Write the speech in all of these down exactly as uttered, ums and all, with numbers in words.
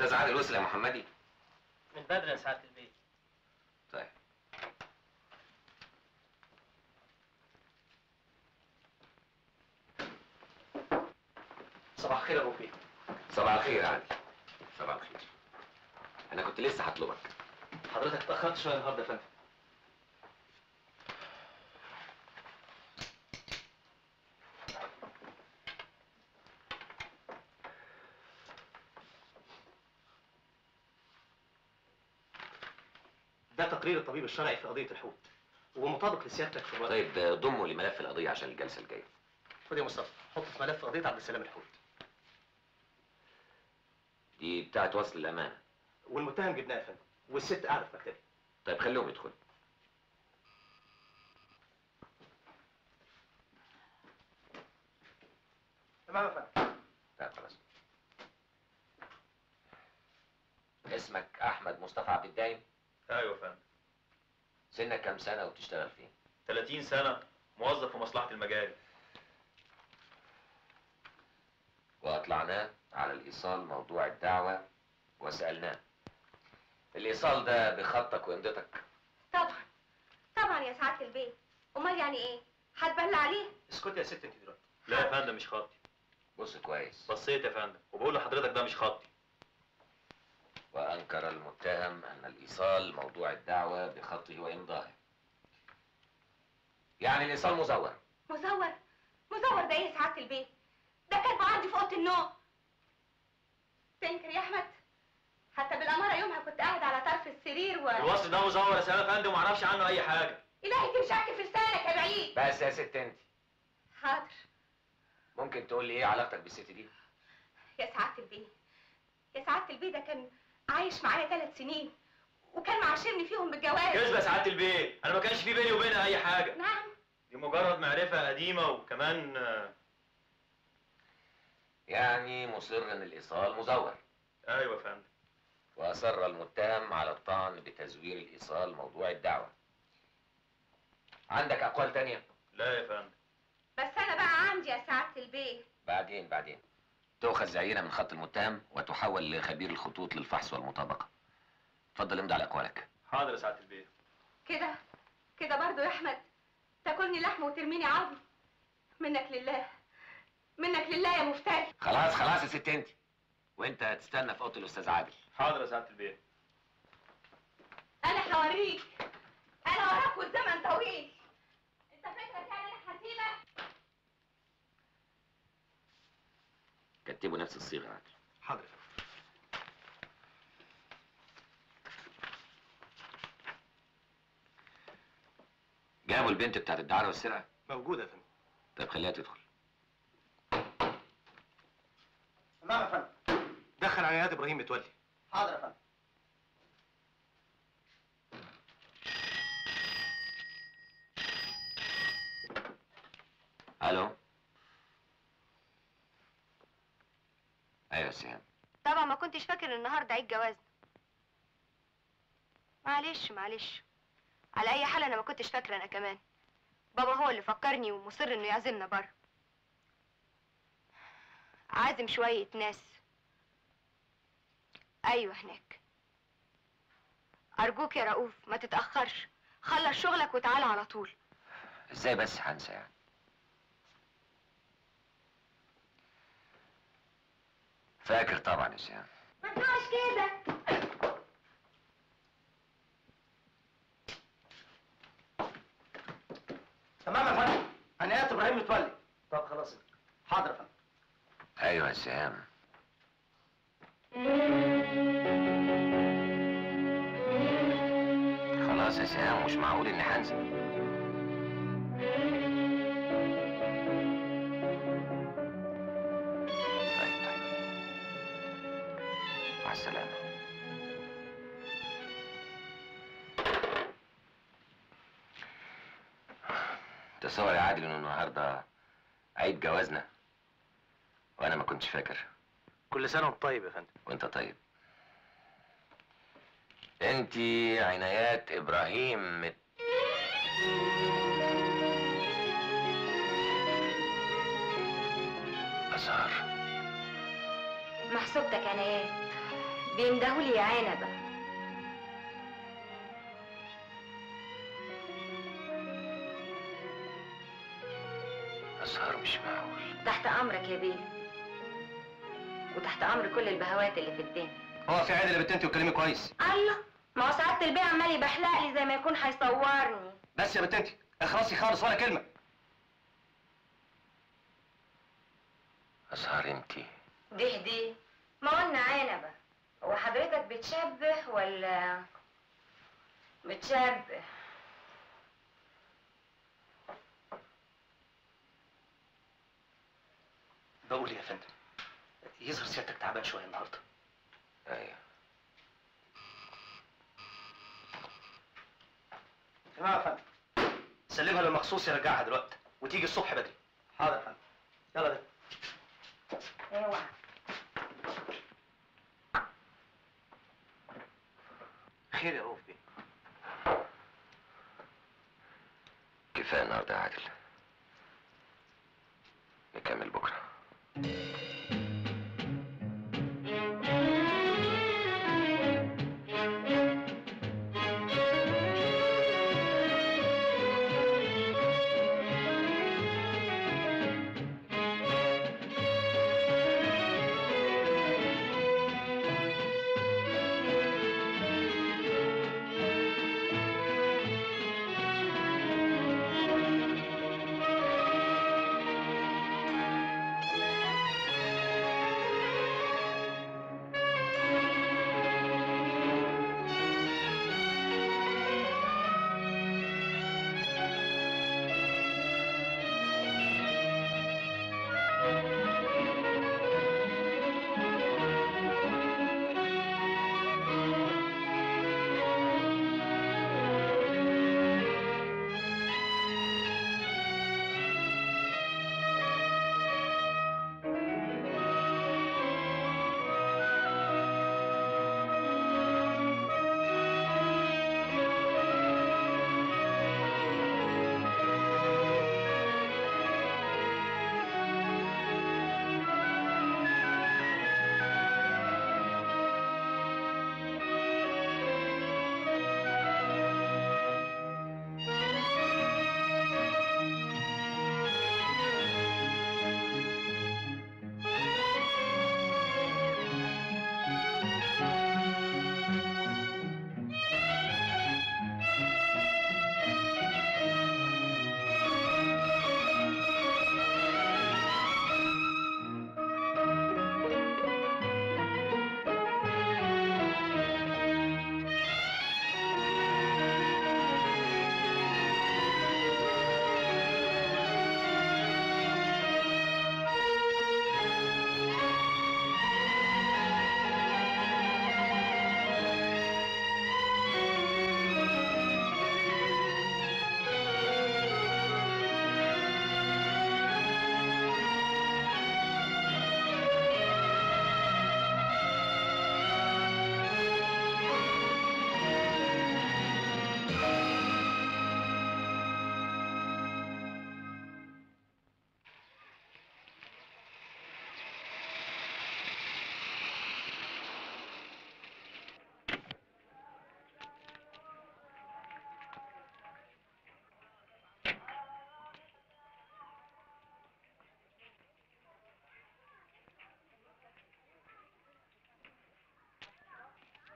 استاذ عادل وصل يا محمدي؟ من بدر يا سعادة البيت. طيب صباح الخير يا ابو بيه. صباح الخير يا عادل. صباح الخير. انا كنت لسه هطلبك. حضرتك اتاخرت شويه النهارده يا فندم. ده تقرير الطبيب الشرعي في قضيه الحوت ومطابق لسيادتك في الورق. طيب ضمه لملف القضيه عشان الجلسه الجايه. خد يا مصطفى حط في ملف قضيه عبد السلام الحوت. دي بتاعت وصل الامانه. والمتهم جبناه يا فندم والست قاعده في مكتبي. طيب خليهم يدخلوا. تمام يا فندم. طيب خلاص. اسمك احمد مصطفى عبد الدايم؟ ايوه يا فندم. سنك كام سنه وبتشتغل فين؟ ثلاثين سنه موظف في مصلحه المجاري. واطلعناه على الايصال موضوع الدعوه وسالناه. الايصال ده بخطك وامضتك؟ طبعا طبعا يا سعاده البيت. امال يعني ايه؟ هتبلى عليه؟ اسكتي يا ست انت دلوقتي. لا يا فندم مش خطي. بص كويس. بصيت يا فندم وبقول لحضرتك ده مش خطي. وأنكر المتهم أن الإيصال موضوع الدعوة بخطه وإمضاه. يعني الإيصال مزور. مزور؟ مزور ده إيه يا سعادة البيت؟ ده كاتبه عندي في أوضة النوم. تنكر يا أحمد؟ حتى بالأمارة يومها كنت قاعد على طرف السرير و الوصل ده مزور يا سلام يا فندم ومعرفش عنه أي حاجة. إلهي تمشي في لسانك يا بعيد. بس يا ست أنت. حاضر. ممكن تقول لي إيه علاقتك بالست دي؟ يا سعادة البيت يا سعادة البيت ده كان عايش معايا ثلاث سنين وكان معاشرني فيهم بالجواز. كذبه يا سعاده البيت، انا ما كانش في بيني وبينها اي حاجه. نعم. دي مجرد معرفه قديمه وكمان يعني مصر ان الايصال مزور. ايوه يا فندم. واصر المتهم على الطعن بتزوير الايصال موضوع الدعوه. عندك اقوال تانية؟ لا يا فندم. بس انا بقى عندي يا سعاده البيت. بعدين بعدين. تؤخذ زعيرة من خط المتهم وتحول لخبير الخطوط للفحص والمطابقة. اتفضل امضي على أقوالك. حاضر يا سعادة البيه. كده كده برضه يا أحمد تاكلني لحمة وترميني عظم. منك لله منك لله يا مفتري. خلاص خلاص يا ست أنت. وأنت هتستنى في أوضة الأستاذ عادل. حاضر يا سعادة البيه. أنا هوريك أنا وراك والزمن طويل. أنت فكرك يعني أنا هسيبك؟ كتبوا نفس الصيغه يا عادل. حاضر. جابوا البنت بتاعت الدعاره والسرقه؟ موجوده يا فندم. طيب خليها تدخل. تمام يا فندم. دخل عنايات ابراهيم متولي. حاضر يا فندم. الو. ايوه يا سيام. طبعا ما كنتش فاكر النهارده عيد جوازنا. معلش معلش. على اي حال انا ما كنتش فاكره انا كمان. بابا هو اللي فكرني ومصر انه يعزمنا بره. عازم شويه ناس. ايوه هناك. ارجوك يا رؤوف ما تتاخرش. خلص شغلك وتعالى على طول. ازاي بس هنسى يعني؟ فاكر طبعا يا سيام. ما تنوعش كده. تمام يا فندم. عنايات ابراهيم متولي. طب خلاص. حاضر يا فندم. ايوه يا سيام. خلاص يا سيام مش معقول اني هنزل. مع السلامة. تصور يا عادل انه النهارده عيد جوازنا وانا ما كنتش فاكر. كل سنة وانت طيب يا فندم. وانت طيب. انت عنايات ابراهيم مت... أزهار. محسوبتك عنايات بيندهولي يا عنبة. أزهار مش معقول. تحت أمرك يا بيه، وتحت أمر كل البهوات اللي في الدنيا. هو في عادل يا بنت انت وتكلمي كويس؟ الله، ما هو سعادة البيه عمال يبحلقلي زي ما يكون هيصورني. بس يا بنت انت اخلصي خالص ولا كلمة. أزهار انتي دي دي ما قلنا عنبة، هو حضرتك بتشبه ولا بتشبه؟ بقول يا فندم يظهر سيادتك تعبان شوية النهارده. ايوه تمام يا فندم. سلمها للمخصوص يرجعها دلوقتي وتيجي الصبح بدري. حاضر يا فندم، يلا بينا. اوعى. خير يا رؤوف بيه؟ كفايه النهارده يا عادل، نكمل بكره.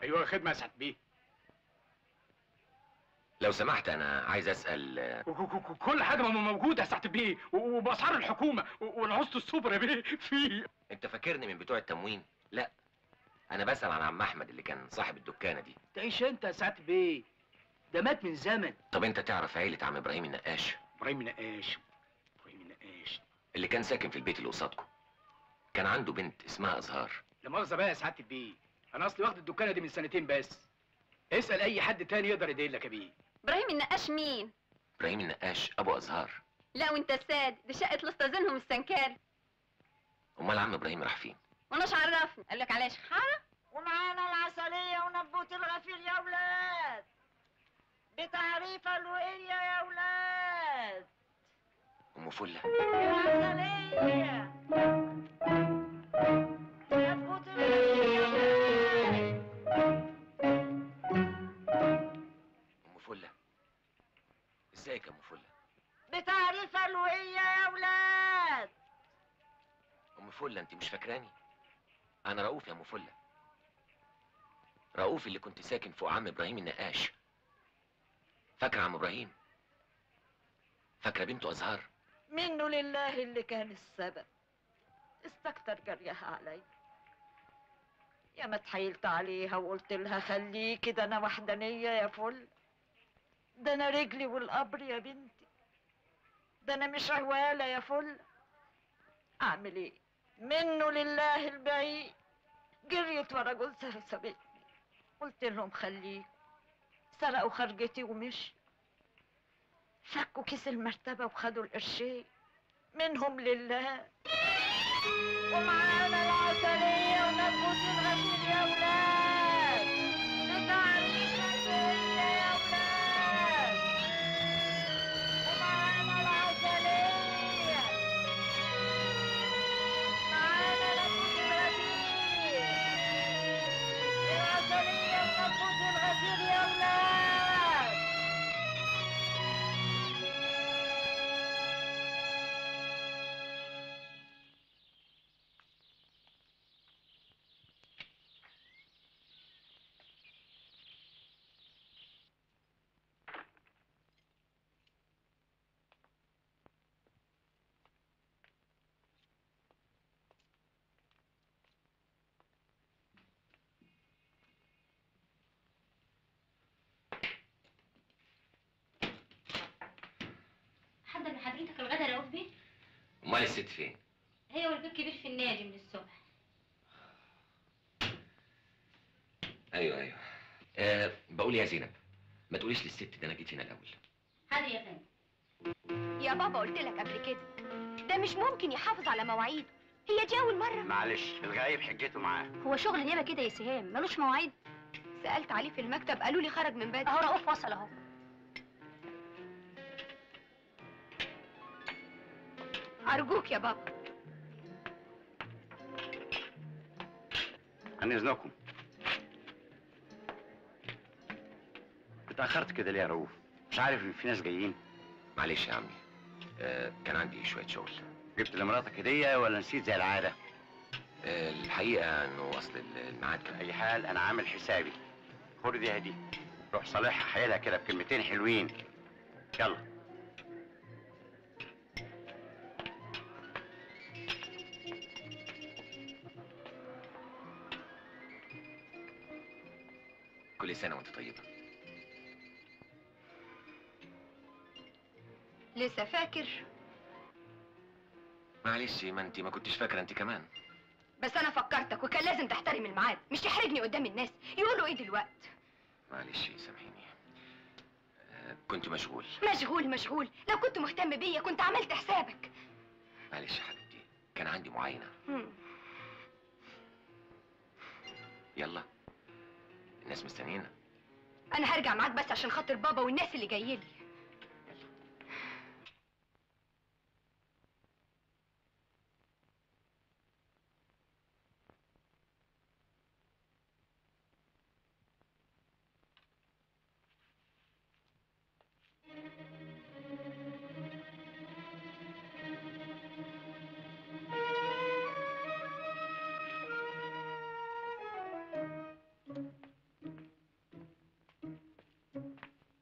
ايوه خدمه يا سعد بيه. لو سمحت انا عايز اسال. كل حاجه موجوده يا سعد بيه، وباسعار الحكومه والعصت السوبر يا بيه. في انت فاكرني من بتوع التموين؟ لا انا بسال عن عم احمد اللي كان صاحب الدكانه دي. تعيش انت يا سعد بيه، ده مات من زمن. طب انت تعرف عيله عم ابراهيم النقاش؟ ابراهيم النقاش ابراهيم النقاش اللي كان ساكن في البيت اللي قصادكم، كان عنده بنت اسمها ازهار. لا مؤاخذه بقى يا سعد بيه، انا اصلي واخد الدكانه دي من سنتين بس. اسال اي حد تاني يقدر يديلك يا بيه. ابراهيم النقاش مين؟ ابراهيم النقاش ابو ازهار. لا وانت الساد، دي شقه الاستاذينهم السنكال. امال عم ابراهيم راح فين؟ واناش عرفني، قال لك عليا شحاره ومعانا العسليه ونبوت الغفير يا اولاد. بتعريفه الوئيه يا اولاد. ام فله العسليه نبوت الغفير. Thank you. بتعريف الوهية يا ولاد. أم فله أنت مش فاكراني؟ أنا رؤوف يا أم فله. رؤوف اللي كنت ساكن فوق عم إبراهيم النقاش. فاكرة عم إبراهيم؟ فاكرة بنته أزهار؟ منه لله اللي كان السبب. استكتر جريها عليا. يا ما اتحايلت عليها وقلت لها خليكي، ده أنا وحدانية يا فل، ده أنا رجلي والقبر يا بنتي، ده أنا مش عوالة يا فل. أعمل إيه؟ منه لله البعيد. جريت ورا جوزها وسابتني. قلت لهم خليكوا، سرقوا خرجتي ومشي، فكوا كيس المرتبة وخدوا القرشين منهم لله. ومعانا العسلية ونبوس الغسيل يا ولاد، بتعريف الوهية يا ولاد. ومعانا العسلية، معانا نبوس الغسيل، العسلية ونبوس الغسيل يا ولاد. حضرتك الغدا رؤوف بيه؟ امال الست فين؟ هي والبيب كبير في النادي من الصبح. ايوه ايوه أه بقول يا زينب ما تقوليش للست ده انا جيت هنا الاول. حاضر يا فندم. يا بابا قلت لك قبل كده ده مش ممكن يحافظ على مواعيده، هي دي اول مره. معلش الغايب حجته معاه. هو شغل نيابه كده يا سهام، ملوش مواعيد. سالت عليه في المكتب قالوا لي خرج من بدري. اهو رؤوف وصل اهو. أرجوك يا بابا. عن إذنكم. اتأخرت كده ليه يا رؤوف؟ مش عارف إن في ناس جايين؟ معلش يا عمي، أه كان عندي شوية شغل. جبت لمراتك هدية ولا نسيت زي العادة؟ أه الحقيقة إنه أصل الميعاد كان. أي حال أنا عامل حسابي. خد دي هدية. روح صالحها حيلها كده بكلمتين حلوين. يلا. كل سنة وانت طيبة. لسه فاكر؟ معلش ما انت ما كنتش فاكرة انت كمان. بس انا فكرتك وكان لازم تحترم الميعاد، مش تحرجني قدام الناس يقولوا ايه دلوقتي. معلش سامحيني. أه كنت مشغول. مشغول مشغول، لو كنت مهتم بيا كنت عملت حسابك. معلش يا حبيبتي، كان عندي معاينة. مم. يلا. الناس مستنينا. أنا هرجع معاك بس عشان خاطر بابا والناس اللي جايين لي.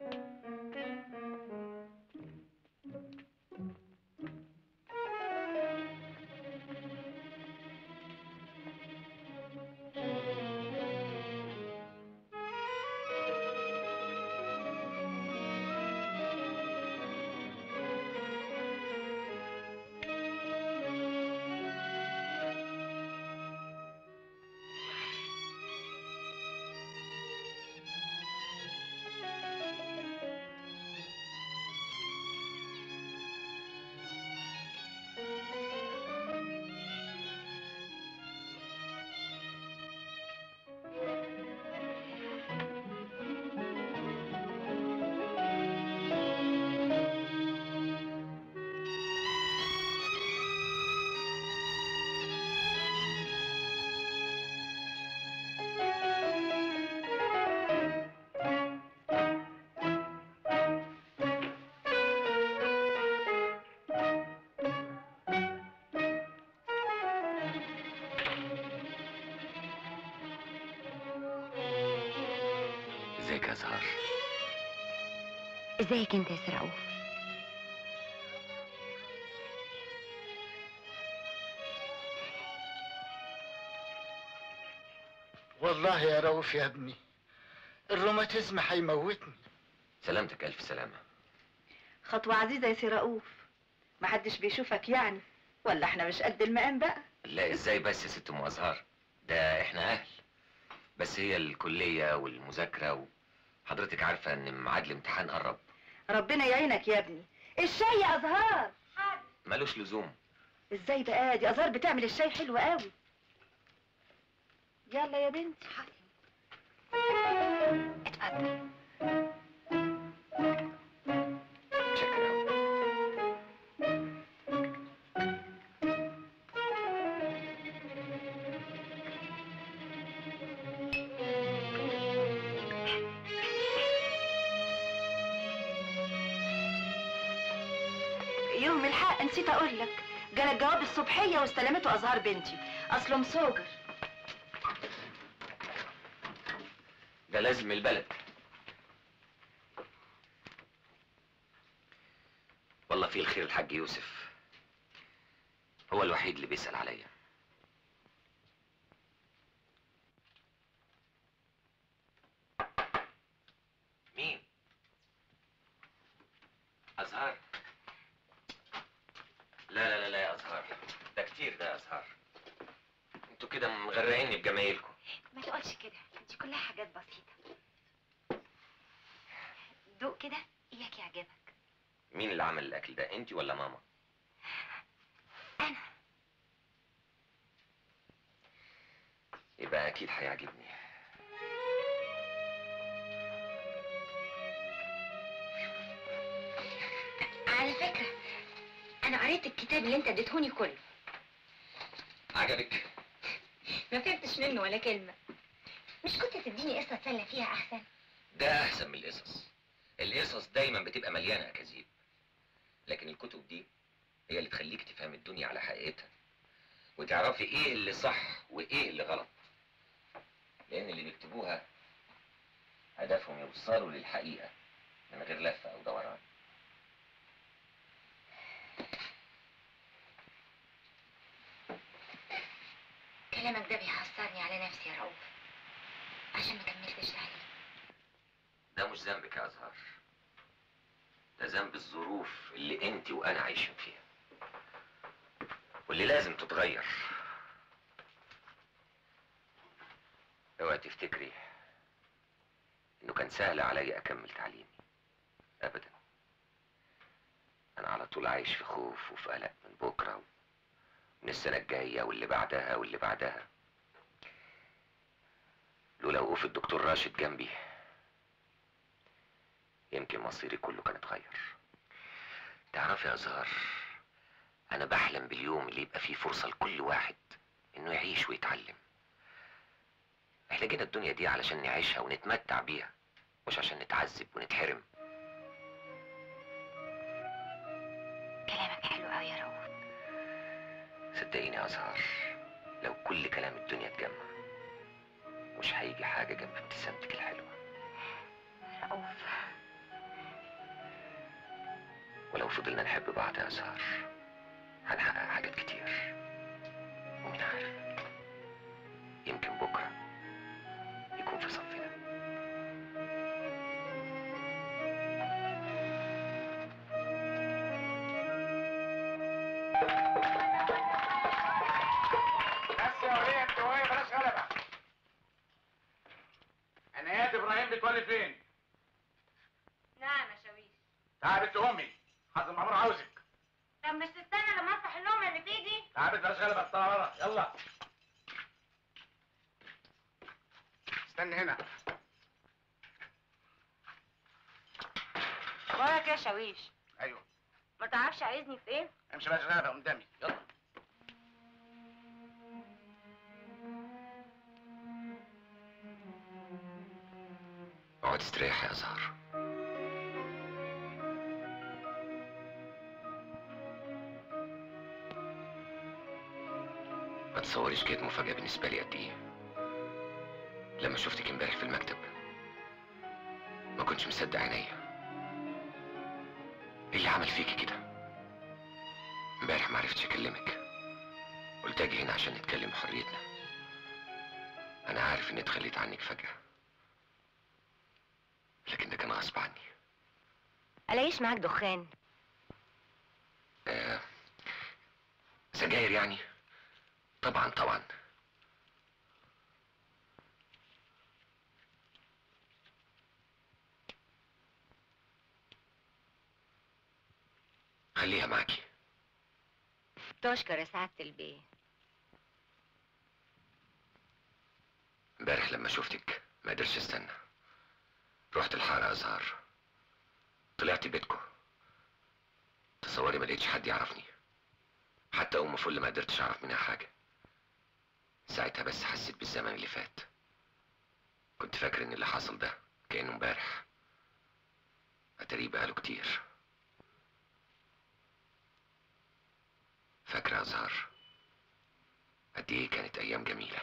Thank you. ازيك يا أزهار؟ ازيك انت يا سي رؤوف؟ والله يا رؤوف يا ابني الروماتيزم هيموتني. سلامتك، ألف سلامة. خطوة عزيزة يا سي رؤوف، محدش بيشوفك يعني، ولا احنا مش قد المقام بقى؟ لا ازاي بس يا ست ام أزهار، ده احنا أهل، بس هي الكلية والمذاكرة و... حضرتك عارفة ان ميعاد الامتحان قرب. ربنا يعينك يا ابني. الشاي يا أزهار. حاضر. ملوش لزوم. ازاي بقى؟ دي أزهار بتعمل الشاي حلو قوي. يلا يا بنتي. حاضر. اتفضل. شكرا. يوم الحق نسيت اقول لك، جالك جواب الصبحيه واستلمته أزهار بنتي، اصله مسوجر. ده لازم البلد. والله فيه الخير الحاج يوسف، هو الوحيد اللي بيسأل عليا. مين؟ أزهار؟ لا لا لا لا يا أزهار، ده كتير ده يا أزهار، انتوا كده مغرقيني بجمايلكم. ما تقولش كده، دي كلها حاجات بسيطة. دوق كده، إياك يعجبك. مين اللي عمل الأكل ده، أنتي ولا ماما؟ أنا. يبقى أكيد هيعجبني. على فكرة أنا قريت الكتاب اللي أنت اديتهوني كله. عجبك؟ ما فهمتش منه ولا كلمة. مش كنت تديني قصة اتسلى فيها أحسن؟ ده أحسن من القصص، القصص دايما بتبقى مليانة أكاذيب، لكن الكتب دي هي اللي تخليك تفهم الدنيا على حقيقتها وتعرفي إيه اللي صح وإيه اللي غلط، لأن اللي بيكتبوها هدفهم يوصلوا للحقيقة من غير لفة أو دوران. كلامك ده بيحصرني على نفسي يا رؤوف، عشان ما كملتش عليه. ده مش ذنبك يا أزهار، ده ذنب الظروف اللي انت وانا عايشين فيها واللي لازم تتغير. اوعي تفتكري انه كان سهل عليا اكمل تعليمي، ابدا. انا على طول عايش في خوف وفي قلق من بكره من السنة الجاية واللي بعدها واللي بعدها. لولا وقوف الدكتور راشد جنبي يمكن مصيري كله كان اتغير. تعرفي يا أزهار، أنا بحلم باليوم اللي يبقى فيه فرصة لكل واحد إنه يعيش ويتعلم. محتاجين الدنيا دي علشان نعيشها ونتمتع بيها، مش عشان نتعذب ونتحرم. كلامك حلو أوي يا رؤوف. صدقيني يا أزهار، لو كل كلام الدنيا اتجمع مش هيجي حاجة جنب ابتسامتك الحلوة. رؤوف، ولو فضلنا نحب بعض يا أزهار هنحقق حاجات كتير، ومين عارف يمكن بكرة يكون في صفنا. عنايات ابراهيم متولي فين؟ نعم يا شاويش. تعبت امي، حازم عمرو عاوزك. طب مش تستنى لما افتح النوم اللي في ايدي؟ تعبت بلاش غلبه، طلع ورا يلا. استني هنا. بقولك يا شاويش. ايوه. ما تعرفش عايزني في ايه؟ امشي بلاش غلبه قدامي يلا. اقعد استريح يا أزهار. ما تصوريش كانت مفاجأة بالنسبة لي قد إيه لما شفتك امبارح في المكتب. ما كنتش مصدق عينيا. ايه اللي عمل فيكي كده؟ امبارح ما عرفتش اكلمك، قلت اجي هنا عشان نتكلم حريتنا. انا عارف اني اتخليت عنك فجأة، لكن ده كان غصب عني. الاقيش معاك دخان؟ آه سجاير يعني؟ طبعا طبعا. خليها معاكي. تشكر يا سعد البيه. امبارح لما شفتك ما قدرتش استنى، رحت الحاره ازهار، طلعت بيتكم. تصوري ما لقيتش حد يعرفني، حتى ام فله ما قدرتش اعرف منها حاجه ساعتها. بس حسيت بالزمن اللي فات، كنت فاكر ان اللي حصل ده كانه امبارح، اتاريه بقاله كتير. فاكرة أزهار قد إيه كانت أيام جميلة.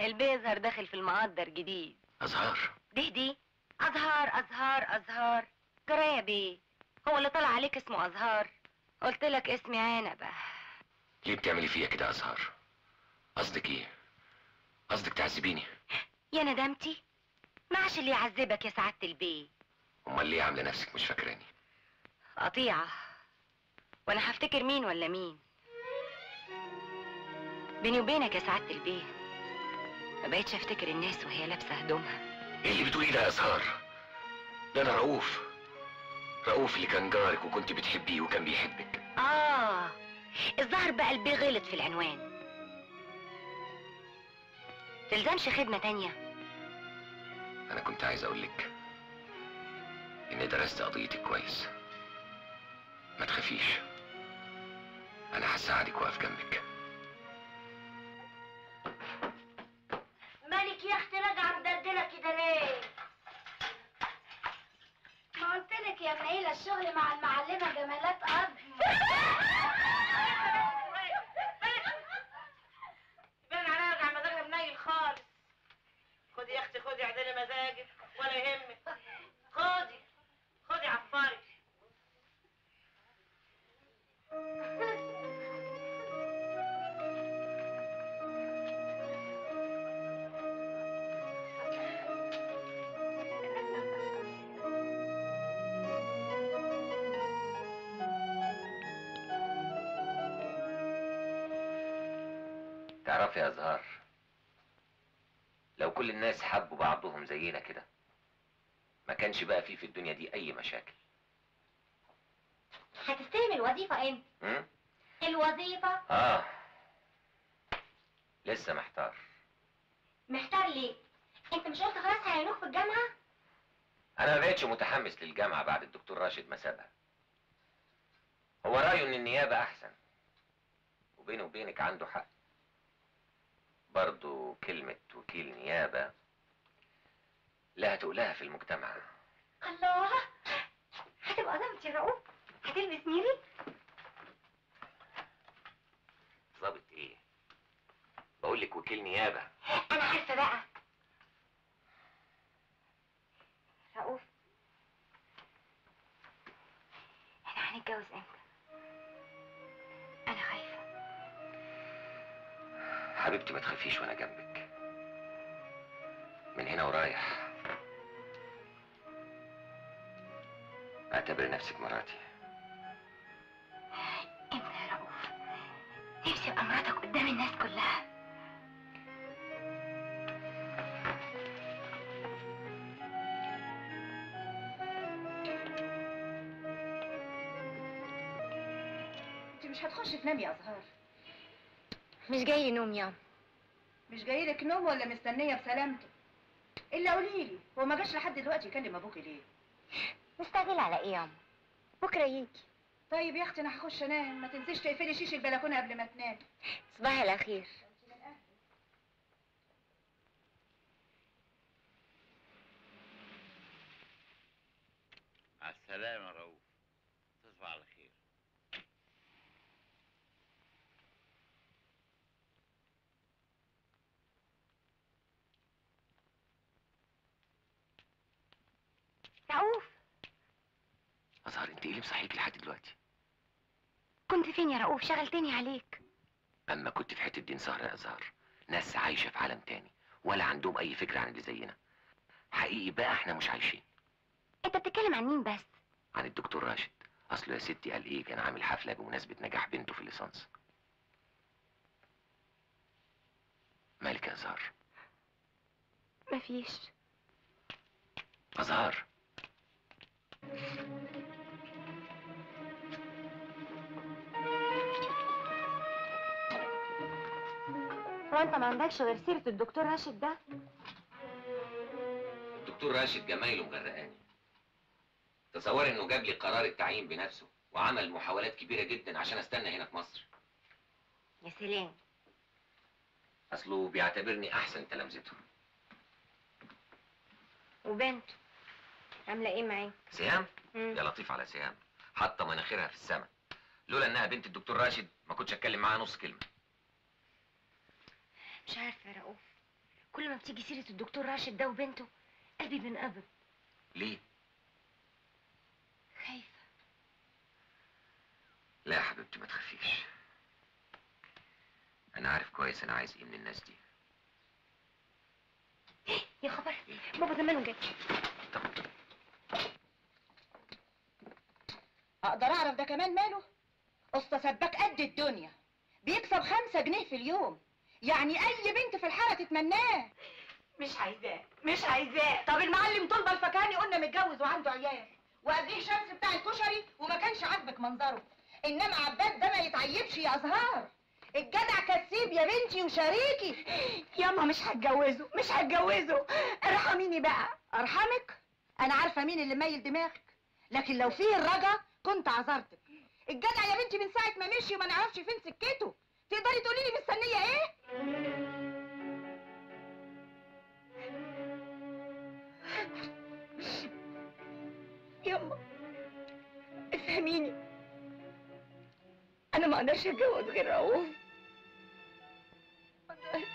البيه أزهار داخل في المقدر جديد. أزهار دي دي أزهار أزهار أزهار جراية بيه، هو اللي طلع عليك اسمه أزهار. قلت لك اسمي عنبة. ليه بتعملي فيا كده أزهار؟ قصدك إيه؟ قصدك تعذبيني؟ يا ندمتي معش اللي يعذبك يا سعادة البيه. أمال ليه عاملة نفسك مش فاكراني؟ قطيعة، وانا هفتكر مين ولا مين؟ بيني وبينك يا سعاده البيه ما بقتش افتكر الناس وهي لابسه هدومها. ايه اللي بتقوليه ده يا اسهار؟ ده انا رؤوف، رؤوف اللي كان جارك وكنت بتحبيه وكان بيحبك. اه الظاهر بقى البيه غلط في العنوان. تلزمش خدمه تانيه. انا كنت عايز اقولك اني درست قضيتك كويس، ما تخافيش انا هساعدك واقف جنبك. مالك يا اختي راجعه مدلدله كده ليه؟ ما قلتلك يا منيله الشغل مع المعلمه جمالات قضم. يبان عليا راجعه مزاجها منيل خالص. خدي يا اختي خدي اعدلي مزاجك ولا يهمك، خدي خدي عفاري. تعرفي يا أزهار، لو كل الناس حبوا بعضهم زينا كده ما كانش بقى فيه في الدنيا دي أي مشاكل. هتستلم الوظيفة امتى؟ امم؟ الوظيفة؟ اه لسه محتار. محتار ليه؟ انت مش قلت خلاص هيعينوك في الجامعة؟ أنا ما بقتش متحمس للجامعة بعد الدكتور راشد ما سابها. هو رأيه إن النيابة أحسن، وبينه وبينك عنده حق. برضه كلمة وكيل نيابة لها تقولها في المجتمع. الله، هتبقى ظابط يا رؤوف؟ هتلبس نيلي؟ ظابط ايه؟ بقول لك وكيل نيابه. انا عارفه بقى. رؤوف احنا هنتجوز امتى؟ انا خايفه. حبيبتي ما تخافيش وانا جنبك من هنا ورايح. اعتبري نفسك مراتي. نفسي ابقى مراتك قدام الناس كلها. انت مش هتخش تنام يا أزهار؟ مش جاي لي نوم ياما. مش جاي لك نوم ولا مستنيه بسلامته؟ الا قولي لي هو ما جاش لحد دلوقتي يكلم ابوكي ليه؟ مستعجل على ايه ياما؟ بكره يجي. طيب يا اختي انا هخش انام، ما تنسيش تقفلي شيشه البلكونه قبل ما تنامي. صباح الخير. مع السلامه يا رؤوف، تصبح على خير. رؤوف. أزهار انت ايه اللي مصحيك لحد دلوقتي؟ كنت فين يا رؤوف؟ شغلتني عليك. اما كنت في حته دي نسهر يا أزهار، ناس عايشه في عالم تاني ولا عندهم اي فكره عن اللي زينا. حقيقي بقى احنا مش عايشين. انت بتتكلم عن مين بس؟ عن الدكتور راشد. اصله يا ستي قال ايه، كان عامل حفله بمناسبه نجاح بنته في الليسانس. مالك يا أزهار؟ مفيش. أزهار هو انت ما عندكش غير سيره الدكتور راشد ده؟ الدكتور راشد جمايله مغرقاني. تصور انه جاب لي قرار التعيين بنفسه وعمل محاولات كبيره جدا عشان استنى هنا في مصر. يا سلام. اصله بيعتبرني احسن تلامذته. وبنته عامله ايه معاك؟ سيام؟ يا لطيف على سيام، حاطه مناخيرها في السما. لولا انها بنت الدكتور راشد ما كنتش اتكلم معاها نص كلمه. مش عارفه يا رؤوف، كل ما بتيجي سيره الدكتور راشد ده وبنته قلبي بينقبض. ليه؟ خايفه. لا يا حبيبتي ما تخافيش، انا عارف كويس انا عايز ايه من الناس دي. يا خبر، بابا زمانه جاي. طب اقدر اعرف ده كمان ماله؟ اسطى سباك قد الدنيا، بيكسب خمسة جنيه في اليوم، يعني اي بنت في الحاره تتمناه. مش عايزاه مش عايزاه. طب المعلم طلبه الفاكهاني قلنا متجوز وعنده عيال، وقبليه شمس بتاع الكشري وما كانش عاجبك منظره، انما عباد ده ما يتعيبش يا ازهار. الجدع كسيب يا بنتي وشريكي. ياما مش هتجوزه مش هتجوزه. ارحميني بقى. ارحمك؟ انا عارفه مين اللي مايل دماغك، لكن لو فيه الرجا كنت عذرتك. الجدع يا بنتي من ساعه ما مشي وما نعرفش فين سكته. تقدري تقولي لي مستنيه ايه؟ ياما افهميني، انا ما اقدرش اتجوز غير رؤوف. ما اقدرش.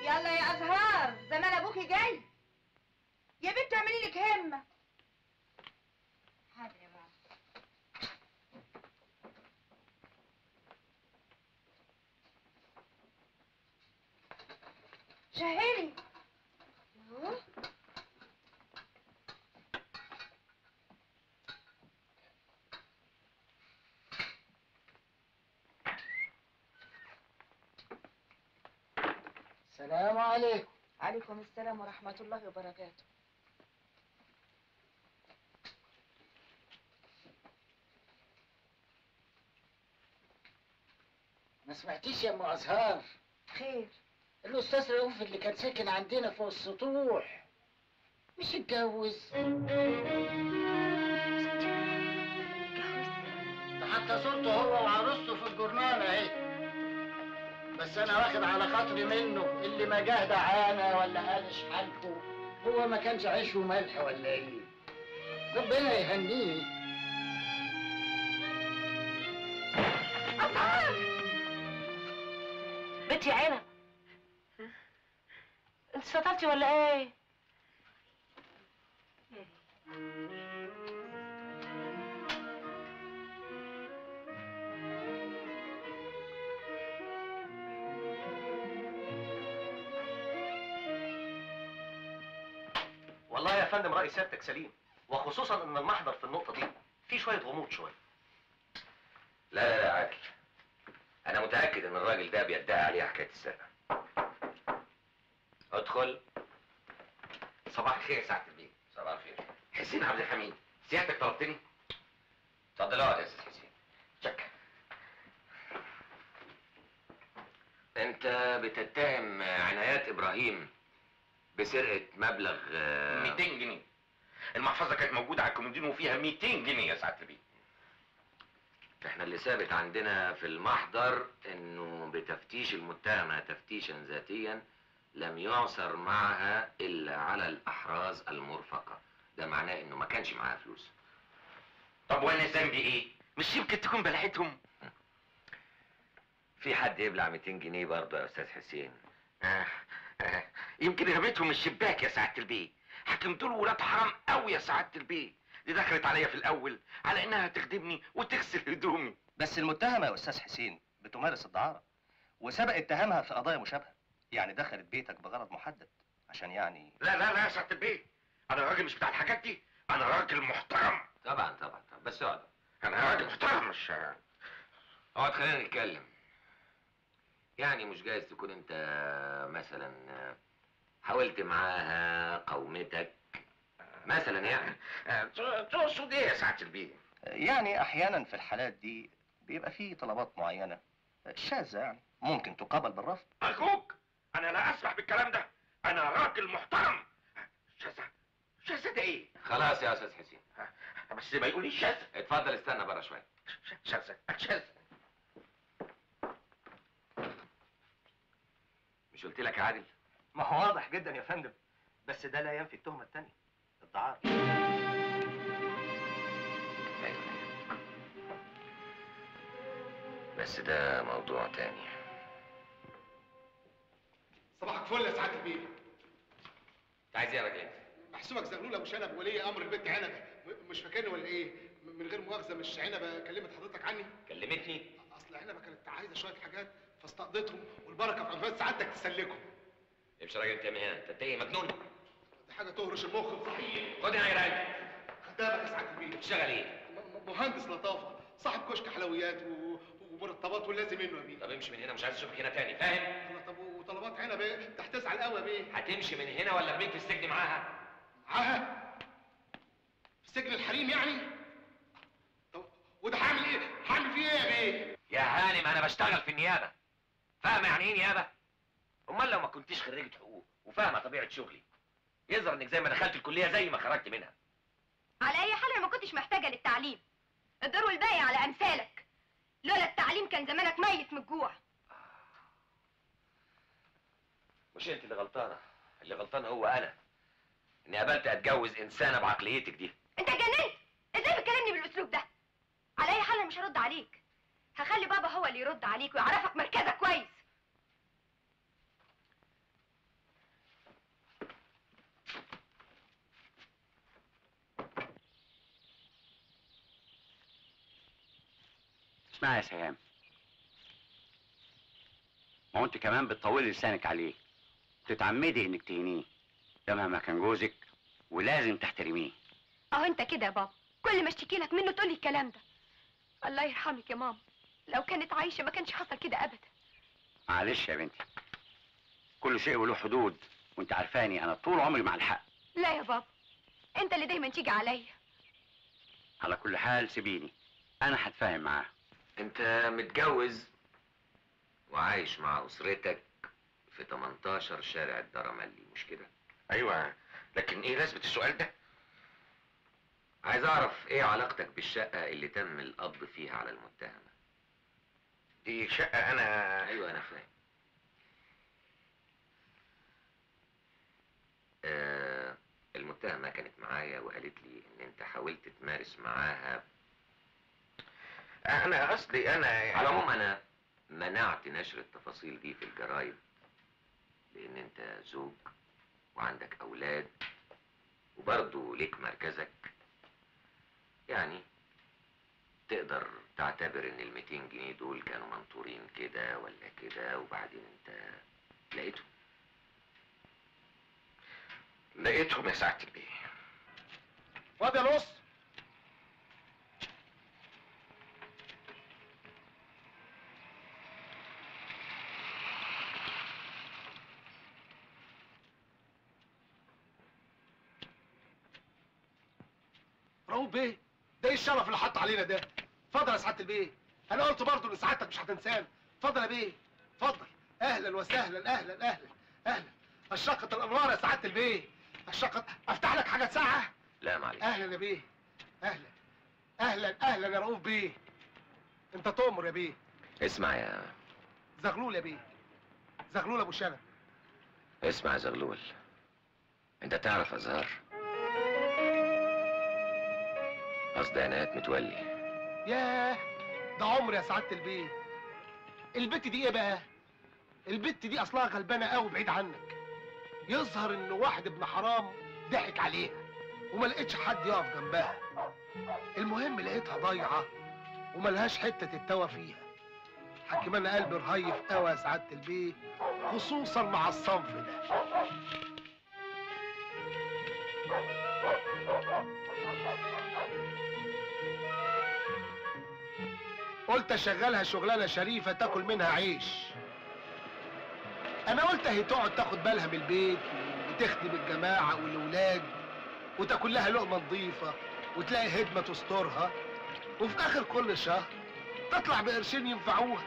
يلا يا ازهار زمان ابوكي جاي. يا بنت اعملي لك همه. حاضر يا ماما. شهري. السلام عليكم. عليكم السلام ورحمة الله وبركاته. ما سمعتيش يا ام أزهار؟ خير. الأستاذ رؤوف اللي كان ساكن عندنا فوق السطوح مش اتجوز. ده حتى صورته هو وعروسته في الجورنال اهي. بس أنا واخد على خاطري منه، اللي ما جه دعانا ولا قالش حالكم، هو ما كانش عيش وملح ولا إيه؟ ربنا يهنيه. أزهار! بنتي عنب انت سطرتي ولا ايه؟ والله يا فندم رأي سيادتك سليم، وخصوصا ان المحضر في النقطه دي فيه شويه غموض شويه. لا لا لا عادل، انا متاكد ان الراجل ده بيدعي عليه حكايه السرقه. ادخل. صباح الخير يا سعد لبيب. صباح الخير. حسين عبد الحميد، سيادتك طلبتني؟ اتفضل اقعد يا استاذ حسين. شكرا. انت بتتهم عنايات ابراهيم بسرقه مبلغ مئتين جنيه. المحفظه كانت موجوده على الكومودين وفيها مئتين جنيه يا سعد لبيب. احنا اللي ثابت عندنا في المحضر انه بتفتيش المتهمه تفتيشا ذاتيا لم يعثر معها الا على الاحراز المرفقه، ده معناه انه ما كانش معاها فلوس. طب وانا ذنبي ايه؟ مش يمكن تكون بلعتهم؟ في حد يبلع مئتين جنيه برضه يا استاذ حسين؟ آه آه يمكن رميتهم الشباك يا سعاده البيه، حاكم دول ولاد حرام قوي يا سعاده البيه. دي دخلت عليا في الاول على انها هتخدمني وتغسل هدومي. بس المتهمه يا استاذ حسين بتمارس الدعاره، وسبق اتهامها في قضايا مشابهه، يعني دخلت بيتك بغرض محدد عشان يعني. لا لا لا يا سعاده البيه، انا راجل مش بتاع الحاجات دي، انا راجل محترم. طبعا طبعا طبعا، بس اقعد، انا راجل محترم مش اقعد. خلينا نتكلم. يعني مش جايز تكون انت مثلا حاولت معاها قومتك مثلا يعني؟ تقصد ايه يا سعاده البيه؟ يعني احيانا في الحالات دي بيبقى في طلبات معينه شاذه يعني ممكن تقابل بالرفض. ارجوك انا لا اسمح بالكلام ده، انا راجل محترم. شاذه؟ شاذه ده ايه؟ خلاص يا استاذ حسين بس ما يقوليش شاذه. اتفضل استنى بره شويه. شاذه شاذه؟ مش قلت لك يا عادل؟ ما هو واضح جدا يا فندم، بس ده لا ينفي التهمه الثانيه الدعاره. بس ده موضوع تاني. صباحك فل يا سعاده البيه. انت عايز ايه يا راجل انت؟ محسوبك زغلول ابو شنب ولي امر البنت عنب، مش فاكرني ولا ايه؟ من غير مؤاخذه مش عنبه كلمت حضرتك عني؟ كلمتني؟ اصل عنبه كانت عايزه شويه حاجات فاستقضيتهم، والبركه في انفاس سعادتك تسلكهم. امشي يا راجل انت من هنا، انت ايه مجنون؟ دي حاجه تهرش المخ. صحيح. خد هنا يا راجل. خدامك يا سعاده البيه. بتشتغل ايه؟ مهندس لطافه، صاحب كشك حلويات و... ومرتبات واللازم منه يا بيه. طب امشي من هنا، مش عايز اشوفك هنا تاني، فاهم؟ طب وطلبات عنب ايه؟ انت هتزعل قوي يا بيه. هتمشي من هنا ولا ارميك في السجن معاها؟ معاها؟ في سجن الحريم يعني؟ طب وده هعمل ايه؟ هعمل فيه ايه يا بيه؟ يا هانم انا بشتغل في النيابه. فاهم يعني ايه نيابه؟ امال لو ما كنتيش خريجه حقوق وفاهمه طبيعه شغلي، يظهر انك زي ما دخلت الكليه زي ما خرجت منها. على اي حال انا ما كنتش محتاجه للتعليم، الدور والباقي على امثالك. لولا التعليم كان زمانك ميت من الجوع. مش انت اللي غلطانه، اللي غلطان هو انا، اني قبلت اتجوز انسانه بعقليتك دي. انت اتجننت؟ ازاي بتكلمني بالاسلوب ده؟ على اي حال انا مش هرد عليك، هخلي بابا هو اللي يرد عليك ويعرفك مركزك كويس. اسمع يا سهام، ما هو انت كمان بتطولي لسانك عليه، بتتعمدي انك تهينيه، ده مهما كان جوزك ولازم تحترميه. اهو انت كده يا بابا، كل ما اشتكي لك منه تقولي الكلام ده. الله يرحمك يا ماما، لو كانت عايشه ما كانش حصل كده ابدا. معلش يا بنتي، كل شيء وله حدود، وانت عارفاني انا طول عمري مع الحق. لا يا بابا، انت اللي دايما تيجي عليا. على كل حال سيبيني، انا هتفاهم معاه. انت متجوز وعايش مع اسرتك في تمنتاشر شارع الدرملي، مش كده؟ ايوه، لكن ايه لازمه السؤال ده؟ عايز اعرف ايه علاقتك بالشقه اللي تم القبض فيها على المتهمه دي؟ شقه انا؟ ايوه انا فاهم. آه المتهمه كانت معايا وقالت لي ان انت حاولت تمارس معاها. أنا أصلي أنا يعني على العموم أنا منعت نشر التفاصيل دي في الجرايد، لأن أنت زوج وعندك أولاد وبرضه ليك مركزك، يعني تقدر تعتبر إن المئتين جنيه دول كانوا منطورين كده ولا كده، وبعدين أنت لقيتهم. لقيتهم يا سعاده البيه. فاضي يا لص. رؤوف بيه، ده ايه الشرف اللي حط علينا ده؟ اتفضل يا سعاده البيه، انا قلت برضه ان سعادتك مش هتنسانا. اتفضل يا بيه، اتفضل. اهلا وسهلا، اهلا اهلا اهلا. اشرقت الانوار يا سعاده البيه، اشرقت. افتح لك حاجه ساعه؟ لا معلش. اهلا يا بيه، اهلا اهلا اهلا يا رؤوف بيه. انت تؤمر يا بيه. اسمع يا زغلول يا بيه، زغلول ابو شنب. اسمع يا زغلول، انت تعرف ازهار؟ قصدي عنايات متولي. ياه، ده عمر يا سعاده البيه. البت دي ايه بقى؟ البت دي اصلها غلبانه قوي بعيد عنك. يظهر ان واحد ابن حرام ضحك عليها وما لقيتش حد يقف جنبها. المهم لقيتها ضايعه وملهاش حته تتوى فيها. حكمان قلبي رهيف قوي يا سعاده البيه، خصوصا مع الصنف ده. قلت اشغلها شغلانه شريفه تاكل منها عيش. انا قلت هي تقعد تاخد بالها من البيت وتخدم الجماعه والاولاد وتاكل لها لقمه نظيفه وتلاقي هدمه تسترها وفي اخر كل شهر تطلع بقرشين ينفعوها.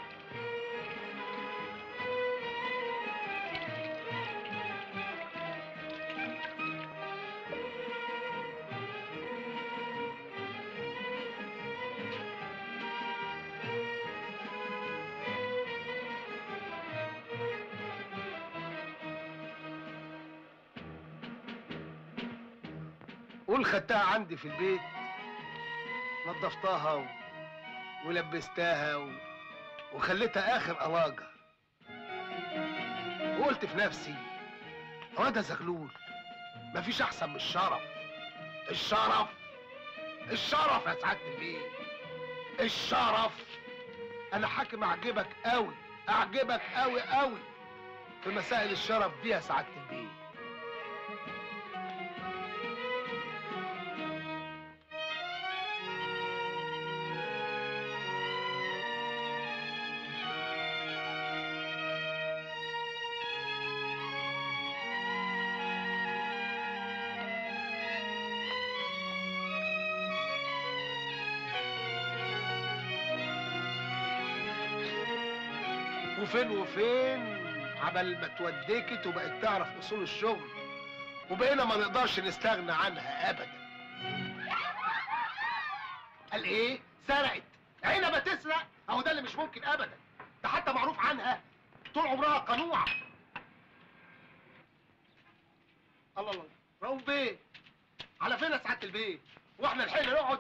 قول خدتها عندي في البيت، نظفتها و... ولبستها و... وخليتها اخر اواجر، وقلت في نفسي هو ده زغلول، مفيش احسن من الشرف. الشرف الشرف يا سعاده البيه، الشرف. انا حاكم اعجبك قوي، اعجبك قوي قوي في مسائل الشرف دي يا سعاده البيه. وفين وفين عبال ما اتودكت وبقت تعرف اصول الشغل وبقينا ما نقدرش نستغنى عنها ابدا. قال ايه؟ سرقت عنبة تسرق؟ اهو ده اللي مش ممكن ابدا، ده حتى معروف عنها طول عمرها قنوعه. الله الله، رؤوف بيه على فين يا سعاده البيه؟ واحنا الحين نقعد؟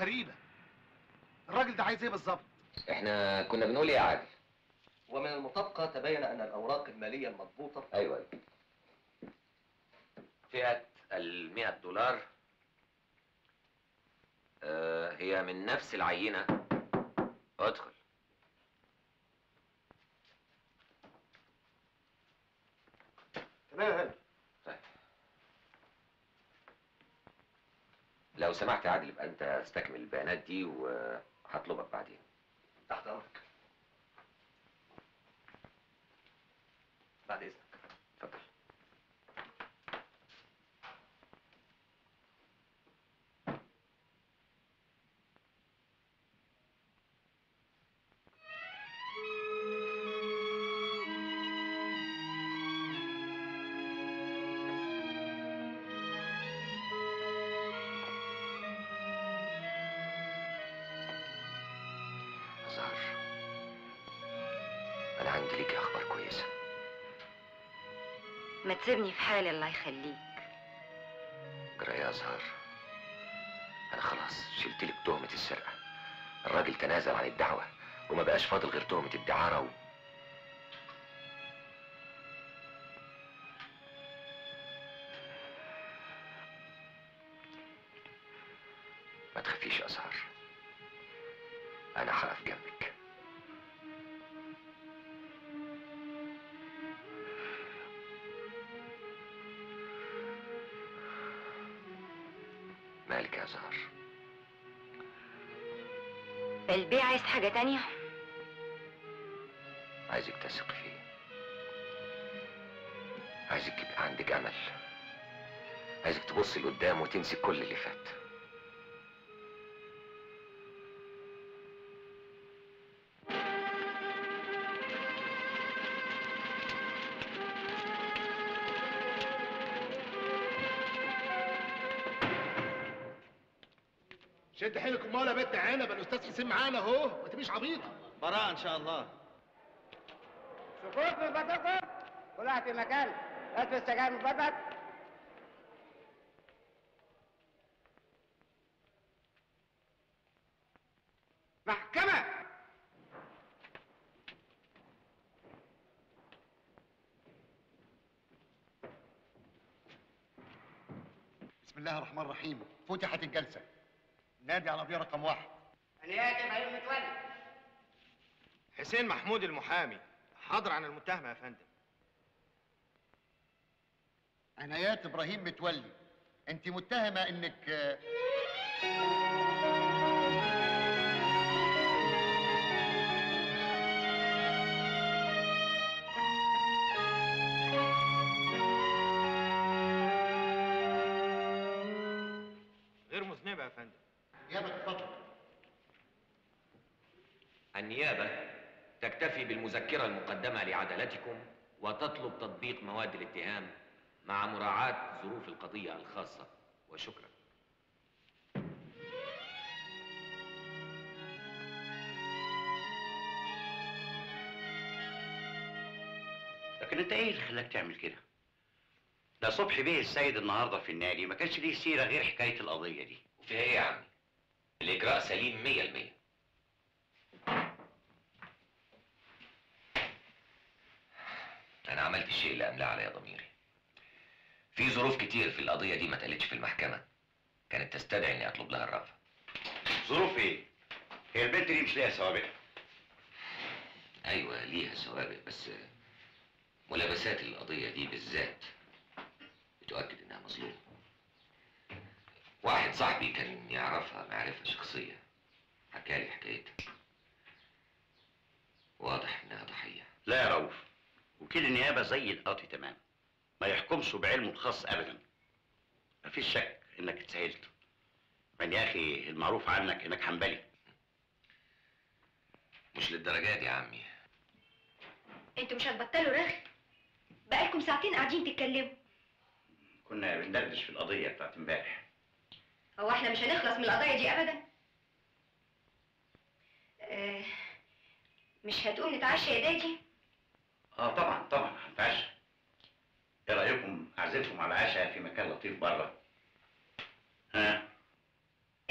غريبة، الراجل ده عايز ايه بالظبط؟ احنا كنا بنقول ايه يا عادل؟ ومن المطابقة تبين ان الاوراق المالية المضبوطة ايوه ايوه فئة ال مئة دولار آه هي من نفس العينة. ادخل. تمام. لو سمحت يا عادل يبقى انت استكمل البيانات دي وهطلبك بعدين. تحت امرك. بعد اذنك. اتفضل. ما تسيبني في حالي الله يخليك. جرى يا أزهار، أنا خلاص شلت لك تهمة السرقة. الراجل تنازل عن الدعوة وما بقاش فاضل غير تهمة الدعارة و... ما تخافيش يا أزهار، أنا هقف جنبك. مالك يا زهر؟ البيع عايز حاجة تانية؟ عايزك تثق فيه، عايزك يبقى عندك أمل، عايزك تبصي لقدام وتنسي كل اللي فات. شد حيلك امال يا بنت عنب، الاستاذ حسين معانا اهو، ما تبقيش عبيطه. براءه ان شاء الله. سكوت من فضلكم، كل واحد في مكانه. هات السجاير من فضلك. محكمة. بسم الله الرحمن الرحيم. فتحت الجلسة. نادي على بيه رقم واحد. عنايات ابراهيم متولي. حسين محمود المحامي حاضر عن المتهمة يا فندم. عنايات ابراهيم متولي، انت متهمة انك غير مذنبة يا فندم. نيابة اتفضل. النيابة تكتفي بالمذكرة المقدمة لعدالتكم وتطلب تطبيق مواد الاتهام مع مراعاة ظروف القضية الخاصة، وشكرا. لكن انت ايه اللي خلاك تعمل كده؟ ده صبحي بيه السيد النهارده في النادي ما كانش ليه سيرة غير حكاية القضية دي. وفيها ايه يا عمي؟ الإجراء سليم مية المية. أنا عملت الشيء اللي أملى عليا ضميري. في ظروف كتير في القضية دي ما اتقالتش في المحكمة، كانت تستدعي إني أطلب لها الرأفة. ظروف إيه؟ هي البنت دي مش ليها سوابق؟ أيوه ليها سوابق، بس ملابسات القضية دي بالذات بتؤكد إنها مظلومة. واحد صاحبي كان يعرفها معرفة شخصية، حكالي حكايتها. واضح إنها ضحية. لا يا رؤوف، وكيل النيابة زي القاضي تمام، ما يحكمش بعلمه الخاص ابدا. مفيش شك انك اتسهلت. من يا اخي المعروف عنك انك حنبلي. مش للدرجه دي يا عمي. انتوا مش هتبطلوا رغي؟ بقالكم ساعتين قاعدين تتكلموا. كنا بندردش في القضيه بتاعت امبارح. هو احنا مش هنخلص من القضيه دي ابدا؟ اه مش هتقوم نتعشى يا دادي؟ اه طبعا طبعا هنتعشى. ايه رايكم اعزمكم على عشاء في مكان لطيف بره؟ ها؟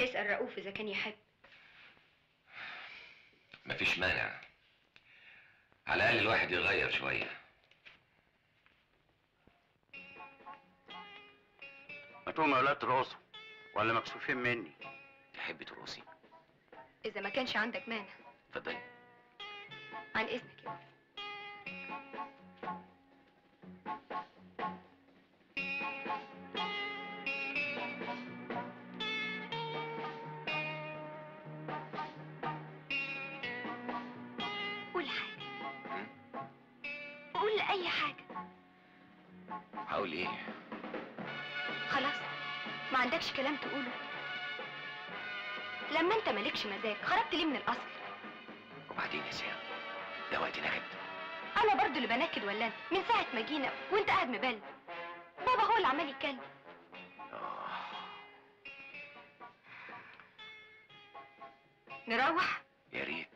اسال رؤوف اذا كان يحب. مفيش مانع، على الاقل الواحد يغير شويه. ما تقوموا يا ولاد ترقصوا ولا مكسوفين مني؟ تحبي ترقصي؟ اذا ما كانش عندك مانع. اتفضلي. عن اذنك يا ولد. أي حاجة. هقول إيه؟ خلاص، ما عندكش كلام تقوله؟ لما أنت مالكش مزاج، خرجت ليه من الأصل؟ وبعدين يا سيام، ده وقت نكد. أنا برضو اللي بنكد ولا أنت؟ من ساعة ما جينا وأنت قاعد مبل. بابا هو اللي عمال يتكلم. آه. نروح؟ يا ريت.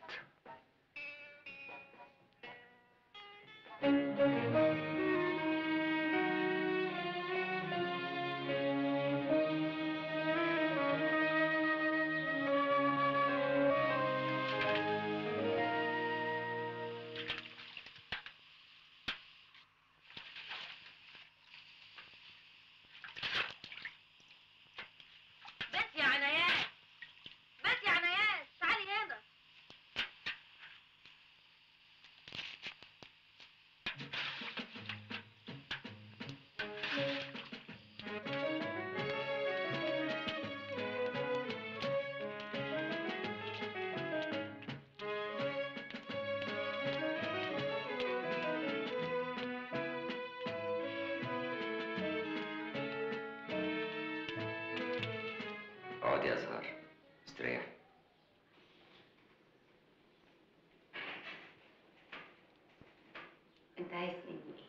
يا أزهار استريح. انت عايز مني ايه؟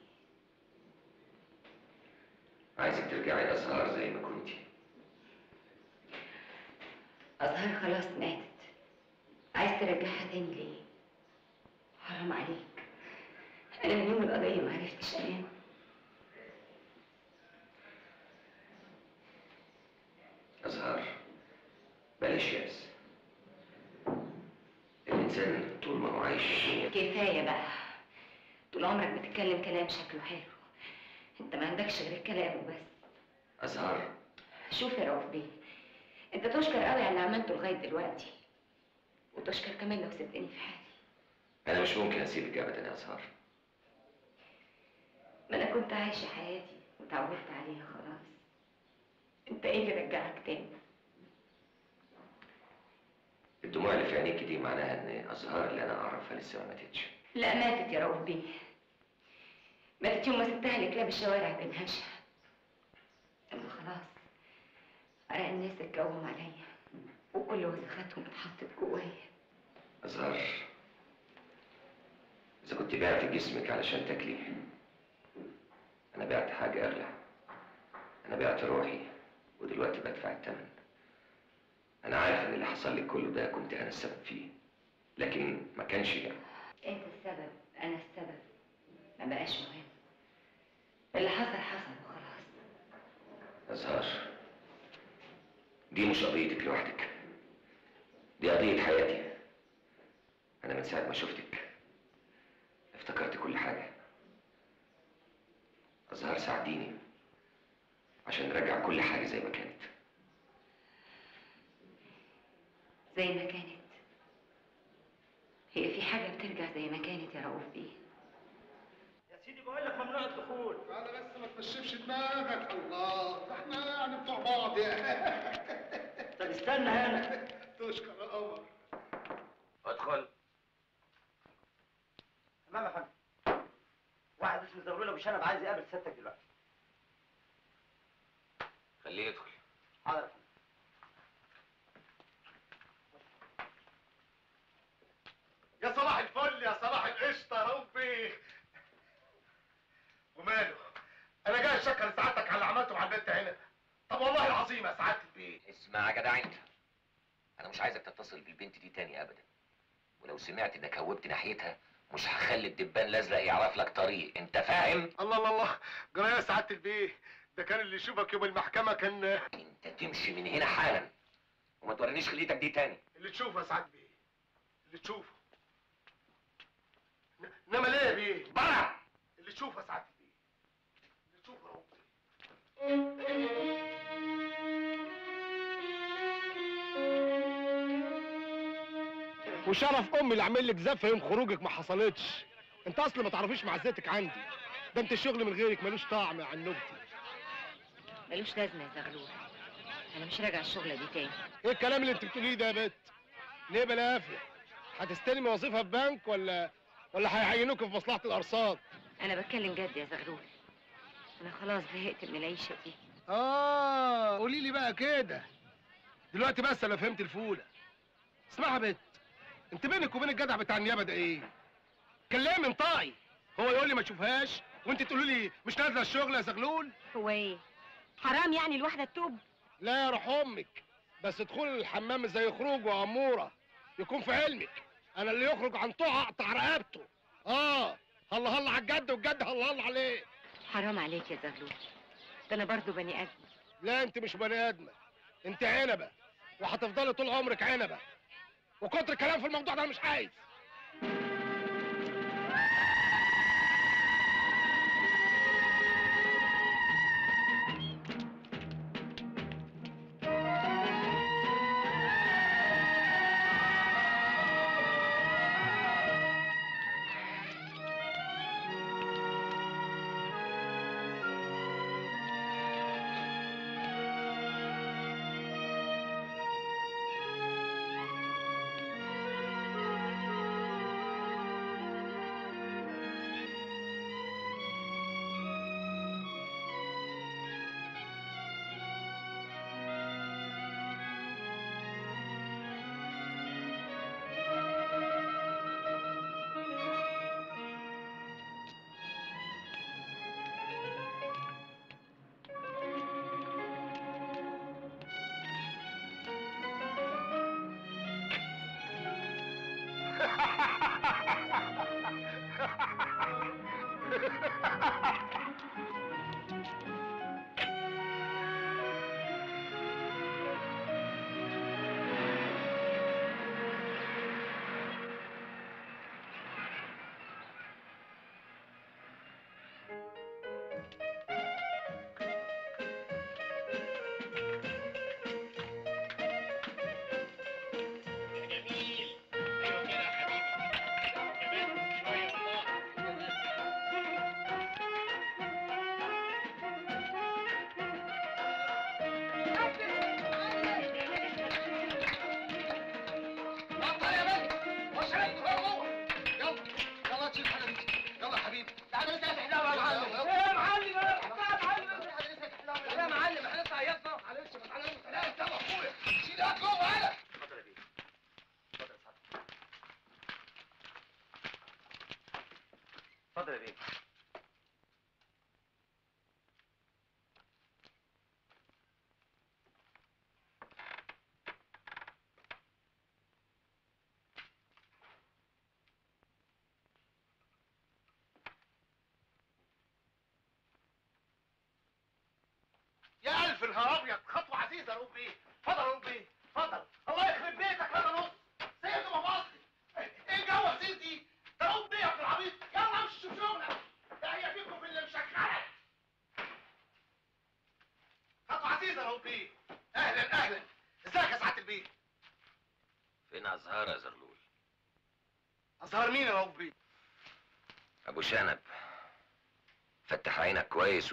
عايزك ترجعي أزهار زي ما كنتي. أزهار خلاص ماتت، عايز ترجعها تاني ليه؟ حرام عليك، انا من يوم القضية معرفتش انام. الشمس. الانسان طول ما هو عايش. كفايه بقى، طول عمرك بتتكلم كلام شكله حلو، انت ما عندكش غير الكلام وبس. ازهار، شوف يا رؤوف بيه، انت تشكر قوي على اللي عملته لغايه دلوقتي، وتشكر كمان لو سبتني في حالي. انا مش ممكن اسيبك ابدا يا ازهار. ما انا كنت عايشه حياتي وتعودت عليها خلاص، انت ايه اللي رجعك تاني؟ الدموع اللي في عينيكي دي معناها ان ازهار اللي انا اعرفها لسه ما ماتتش. لا ماتت يا رؤوف بيه، ماتت يوم ما سبتها لكلاب الشوارع تنهشها. اما خلاص أرى الناس اتجوهم عليا وكل وسخاتهم اتحطت جوايا. ازهار، اذا كنت بعت جسمك علشان تاكليه، انا بعت حاجه اغلى، انا بعت روحي ودلوقتي بدفع الثمن. انا عارف ان اللي حصل لك كله ده كنت انا السبب فيه، لكن ما كانش يعني. انت السبب، انا السبب، ما بقاش مهم، اللي حصل حصل وخلاص. ازهار، دي مش قضيتك لوحدك، دي قضية حياتي. أنا من ساعة ما شفتك افتكرت كل حاجة. أزهار ساعديني عشان نرجع كل حاجة زي ما كانت. زي ما كانت؟ هي في حاجة بترجع زي ما كانت يا رؤوف بيه؟ يا سيدي بقول لك ممنوع الدخول. أنا بس ما تفشفش دماغك. الله، احنا يعني بتوع بعض يا طب استنى هنا. تشكر القمر. ادخل. تمام يا فندم. واحد اسمه زغلول ابو شنب عايز يقابل سيادتك دلوقتي. خليه يدخل. حاضر يا فندم. يا صباح الفل، يا صباح القشطه يا ربي. وماله؟ انا جاي اشكر سعادتك على اللي عملته مع البنت هنا. طب والله العظيم يا سعادة البيه. اسمع يا جدع انت، انا مش عايزك تتصل بالبنت دي تاني ابدا، ولو سمعت انك هوبت ناحيتها مش هخلي الدبان الازرق يعرف لك طريق، انت فاهم؟ الله الله الله، جرايه يا سعادة البيه، ده كان اللي يشوفك يوم المحكمة كان. انت تمشي من هنا حالا وما تورينيش خليتك دي تاني. اللي تشوفه يا سعادة البيه، اللي تشوفه. انما ليه يا بيه؟ برع. اللي تشوفه يا سعادة البيه، اللي تشوفه ربي. وشرف امي اللي عامل لك زفه يوم خروجك ما حصلتش، انت اصلا ما تعرفيش معزتك عندي، ده انت الشغل من غيرك ملوش طعم يا عنبتي. ملوش لازمه يا زغلول، انا مش راجع الشغله دي تاني. ايه الكلام اللي انت بتقوليه ده يا بت؟ ليه بلا قافيه؟ هتستلمي وظيفه في بنك ولا ولا هيعينوك في مصلحه الارصاد؟ انا بتكلم جد يا زغلول، انا خلاص زهقت من العيشه دي. اه قولي لي بقى كده دلوقتي بس انا فهمت الفوله. اسمعي يا بت، انت بينك وبين الجدع بتاع النيابه ده ايه؟ كلامي انطقي، هو يقول لي ما تشوفهاش وانت تقولي لي مش نازله الشغل يا زغلول؟ هو ايه؟ حرام يعني الواحده تتوب؟ لا يا روح امك، بس دخول الحمام زي خروجه يا اموره، يكون في علمك انا اللي يخرج عن طوعه اقطع رقبته. اه هلا هلا على الجد، والجد هلا هلا عليه. حرام عليك يا زغلول، ده انا برضه بني ادم. لا انت مش بني ادمه، انت عنبه، وهتفضلي طول عمرك عنبه، وكتر الكلام في الموضوع ده انا مش عايز.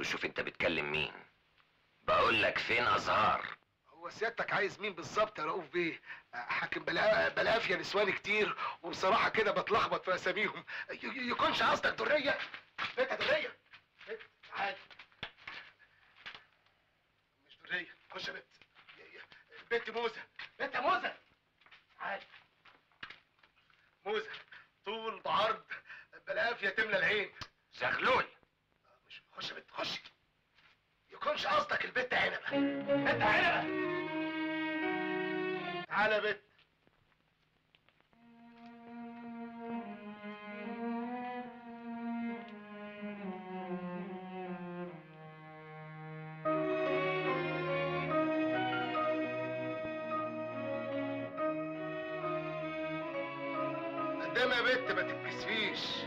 وشوف انت بتكلم مين. بقول لك فين أزهار؟ هو سيادتك عايز مين بالظبط يا رؤوف بيه؟ حاكم بلافيا نسوان كتير وبصراحه كده بتلخبط في اساميهم. يكونش قصدك دريه؟ انت دريه؟ عادي مش دريه. خش يا بنت. بنت موزه. انت موزه؟ عادي موزه طول بعرض بلافيا تملى العين. زغلول. خش يا بنت خش. يكونش قصدك البت عنبه. بنت عنبه. تعالى يا بنت. قدام يا بنت ما تتكسفيش.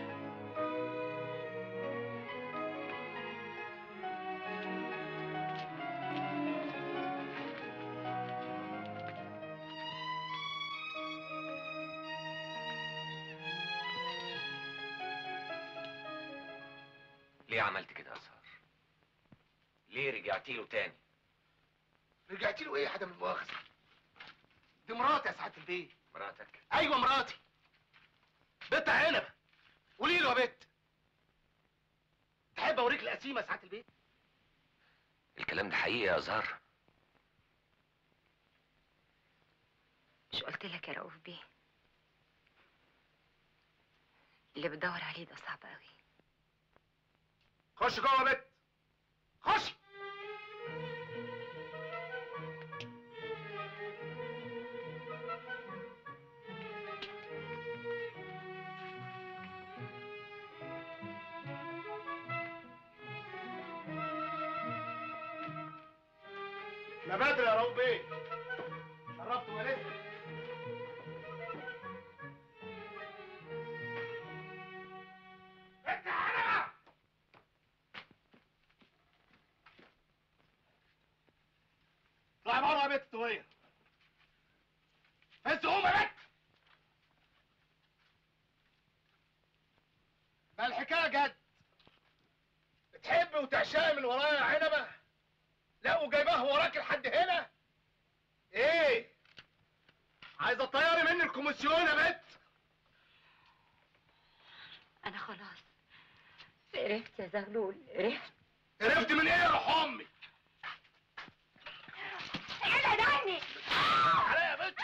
ليه عملت كده يا أزهار؟ ليه رجعتي له تاني؟ رجعتي له ايه يا حدا من المؤاخذة؟ دي مراتي يا سعادة البيه. مراتك؟ أيوة مراتي. بنت عنبة. قولي له يا بنت. تحب أوريك القسيمة يا سعادة البيه؟ الكلام ده حقيقي يا أزهار؟ مش قلت لك يا رؤوف بيه اللي بتدور عليه ده صعب أوي. خش جوه يا بنت خش. احنا بدري يا رؤوف بيه. شربت ولسه. طلعي بره يا بنت الطوية. بس قوم يا بنت. ده الحكاية جد. بتحبي وتعشقي من ورايا عنبة؟ لا وجايباه وراك لحد هنا؟ ايه؟ عايزة تطيري مني الكوميسيون يا بنت؟ أنا خلاص قرفت يا زغلول قرفت. قرفت من إيه يا روح أمي؟ ابعدني على يا بنت.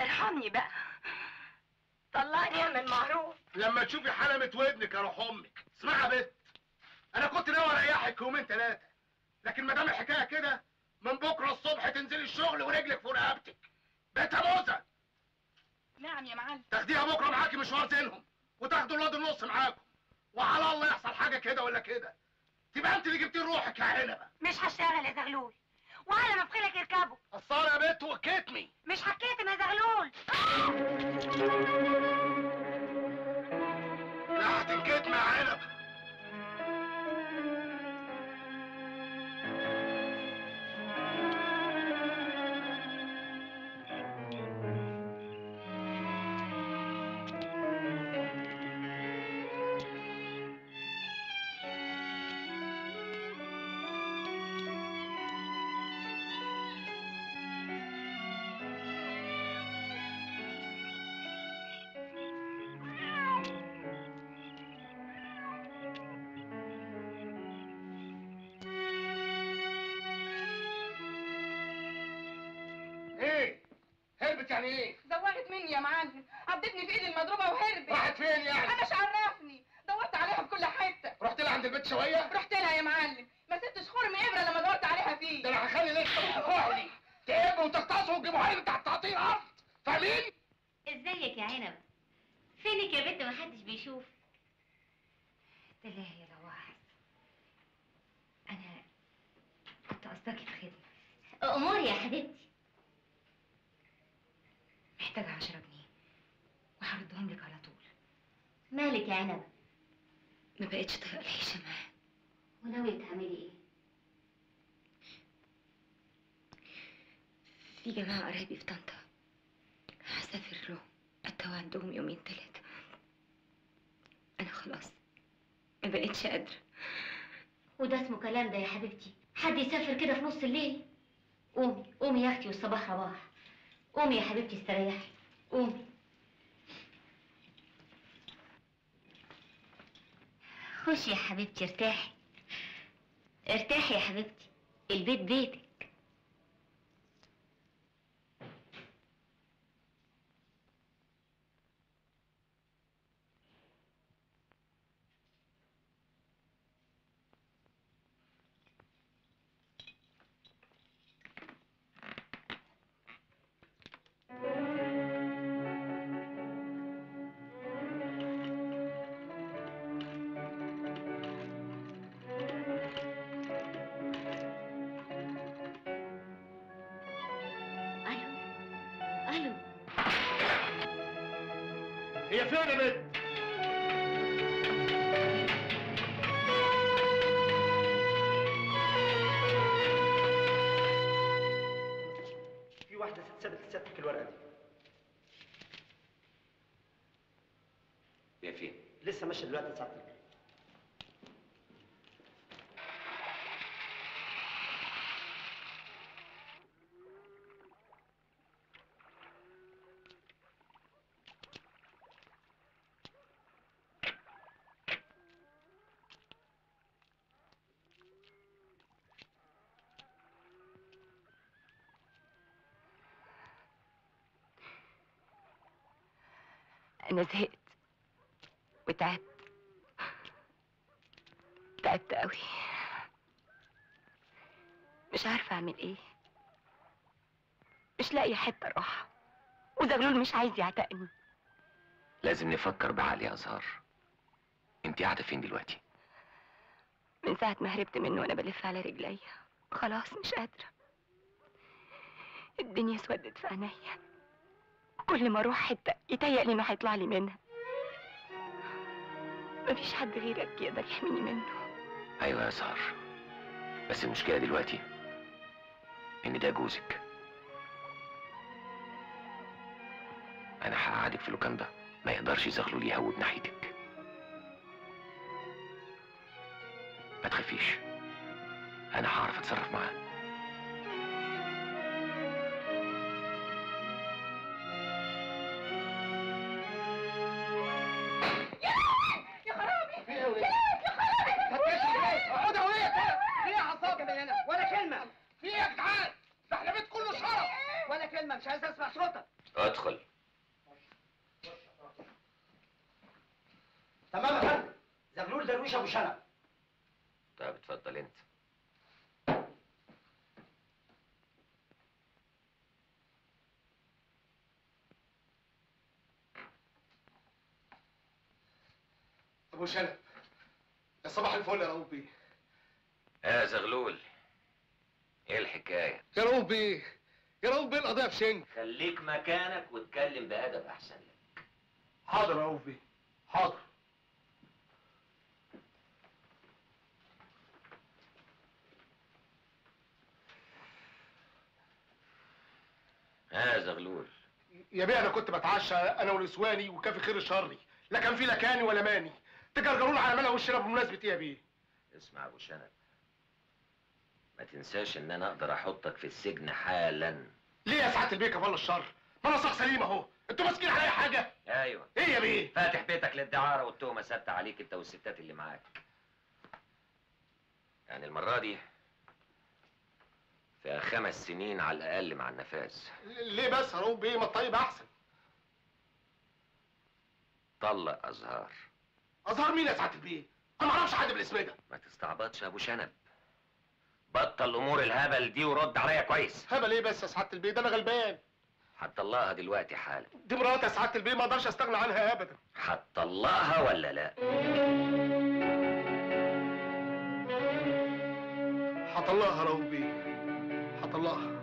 ارحمني بقى طلعني يا من المعروف. لما تشوفي حلمة ودنك يا روح امك. اسمعي يا بنت انا كنت ناوي اريحك يومين ثلاثه لكن ما دام الحكايه كده من بكره الصبح تنزلي الشغل ورجلك فوق رقبتك. بيتها موزه. نعم يا معلم. تاخديها بكره معاكي مشوار زينهم وتاخدوا الواد النص معاكم وعلى الله يحصل حاجه كده ولا كده تبقى انت اللي جبتي روحك يا عنبه. مش هشتغل يا زغلول وعلى ما بخيلك اركبه. قصار يا بنت وكتمي. مش هتكتم يا زغلول. لا هتنكتم يا عنب. يعني ايه؟ زوغت مني يا معلم، عدتني في ايدي المضروبه وهربت. راحت فين يعني؟ انا مش عرفني، دورت عليها في كل حته. رحت لها عند البيت شويه؟ رحت لها يا معلم، ما سبتش خرم ابره لما دورت عليها فيه. ده انا هخلي ناس تروحوا لي تقبوا وتغطسوا وتجيبوها لي بتاع تعطيل ارض، فاهمين؟ ازيك يا عنب؟ فينك يا بنت محدش بيشوف؟ بالله يا لواحظ، انا كنت قصداكي في خدمه. اموري يا حبيبتي. محتاجة عشرة جنيه وهردهم لك على طول. مالك يا عنب؟ ما بقتش طايقة العيشة معاه. وناوية تعملي ايه؟ في جماعة قرايبي في طنطا، هسافر لهم أتوا عندهم يومين تلاتة. أنا خلاص ما بقتش قادرة. وده اسمه كلام ده يا حبيبتي؟ حد يسافر كده في نص الليل؟ قومي قومي يا أختي والصباح رباح. قومي يا حبيبتي استريحي، قومي. خشي يا حبيبتي ارتاحي. ارتاحي يا حبيبتي، البيت بيتك. أنا زهقت وتعبت، تعبت قوي، مش عارفة أعمل إيه، مش لاقية حتة أروحها، وزغلول مش عايز يعتقني. لازم نفكر بعقل يا أزهار. أنت قاعدة فين دلوقتي؟ من ساعة ما هربت منه وأنا بلف على رجليا، خلاص مش قادرة. الدنيا اسودت في عينيا، كل ما اروح حته يتهيأ لي انه هيطلع لي منها. مفيش حد غيرك يقدر يحميني منه. ايوه يا سهر، بس المشكله دلوقتي ان ده جوزك. انا هقعدك في لوكاندا، ما يقدرش زغلول يهود ناحيتك. ما تخافيش، انا هعرف اتصرف معاه. مش عايز اسمع صوتك. ادخل. تمام يا فندم. زغلول درويش ابو شنب. طيب اتفضل انت. ابو شنب، يا صباح الفل يا رؤوف بيه. يا زغلول، ايه الحكايه؟ يا رؤوف بيه، يا رؤوف بيه القضيه في شنك. خليك مكانك واتكلم بأدب احسن لك. حاضر يا رؤوف بيه، حاضر. ها زغلول يا بيه، انا كنت بتعشى انا والاسواني وكافي خير شري، لا كان في لكاني ولا ماني. تجرجرون على ملأ وشنا بمناسبه ايه يا بيه؟ اسمع ابو شنب، ما تنساش ان انا اقدر احطك في السجن حالا. ليه يا سعد البيك يا فل الشر؟ ما انا صح سليم اهو، انتوا ماسكين عليا حاجه؟ ايوه. ايه يا بيه؟ فاتح بيتك للدعاره والتهمه ثابته عليك انت والستات اللي معاك. يعني المره دي فيها خمس سنين على الاقل مع النفاذ. ليه بس يا رؤوف بيه؟ ما الطيب احسن. طلق ازهار. ازهار مين يا سعد البيه؟ انا ما اعرفش حد بالاسم ده. ما تستعبطش يا ابو شنب، بطل امور الهبل دي ورد عليا كويس. هبل ايه بس يا سعاده البيه؟ ده انا غلبان. هتطلقها دلوقتي حالا. دي مراتي يا سعاده البيه، ما اقدرش استغنى عنها ابدا. هتطلقها ولا لا؟ هطلقها يا رؤوف بيه، هطلقها.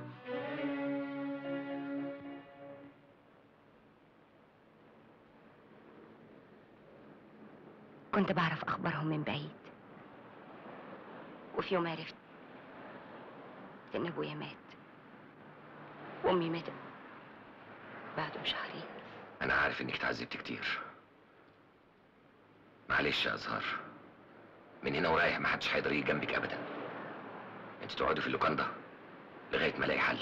كنت بعرف اخبارهم من بعيد، وفي يوم عرفت ان ابويا مات وامي ماتت بعده بشهرين. انا عارف انك اتعذبت كتير. معلش يا ازهار، من هنا ورايح ما حدش هيقدر يجي جنبك ابدا. انت تقعدي في اللوكان ده لغايه ما الاقي حل.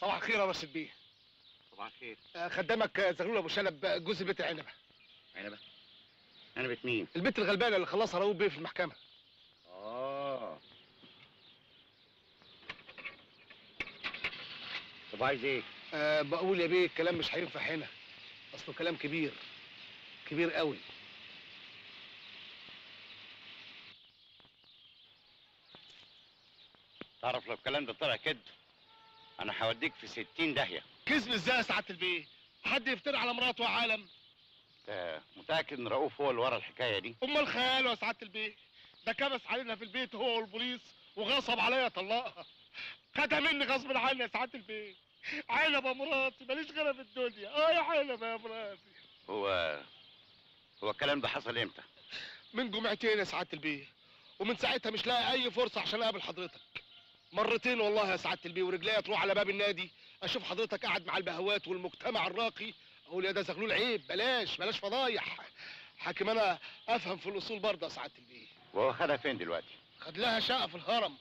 صباح الخير يا راشد بيه. صباح الخير. خدامك زغلول ابو شنب جوز بيت العنبه. عنبه؟ عنبه مين؟ البيت الغلبانه اللي خلصها رؤوف بيه في المحكمه. اه. طب عايز ايه؟ آه بقول يا بيه، الكلام مش هينفع هنا، اصله كلام كبير كبير قوي. تعرف لو الكلام ده طلع كده انا هوديك في ستين داهيه. كذب ازاي يا سعاده البيه؟ حد يفتري على مراته وعالم؟ انت متاكد ان رؤوف هو اللي ورا الحكايه دي؟ امال خياله يا سعاده البيه، ده كبس علينا في البيت هو والبوليس وغصب عليا طلقها. خدها مني غصب عني يا سعاده البيه. عنبه مراتي، ماليش غيرها في الدنيا. اه يا عنبه يا مراتي. هو هو الكلام ده حصل امتى؟ من جمعتين يا سعاده البيه، ومن ساعتها مش لاقي اي فرصه عشان اقابل حضرتك. مرتين والله يا سعاده البيه، ورجليا تروح على باب النادي اشوف حضرتك قاعد مع البهوات والمجتمع الراقي، اقول يا ده زغلول عيب، بلاش بلاش فضايح. حاكم انا افهم في الاصول برضه يا سعاده البيه. وهو خدها فين دلوقتي؟ خد لها شقه في الهرم.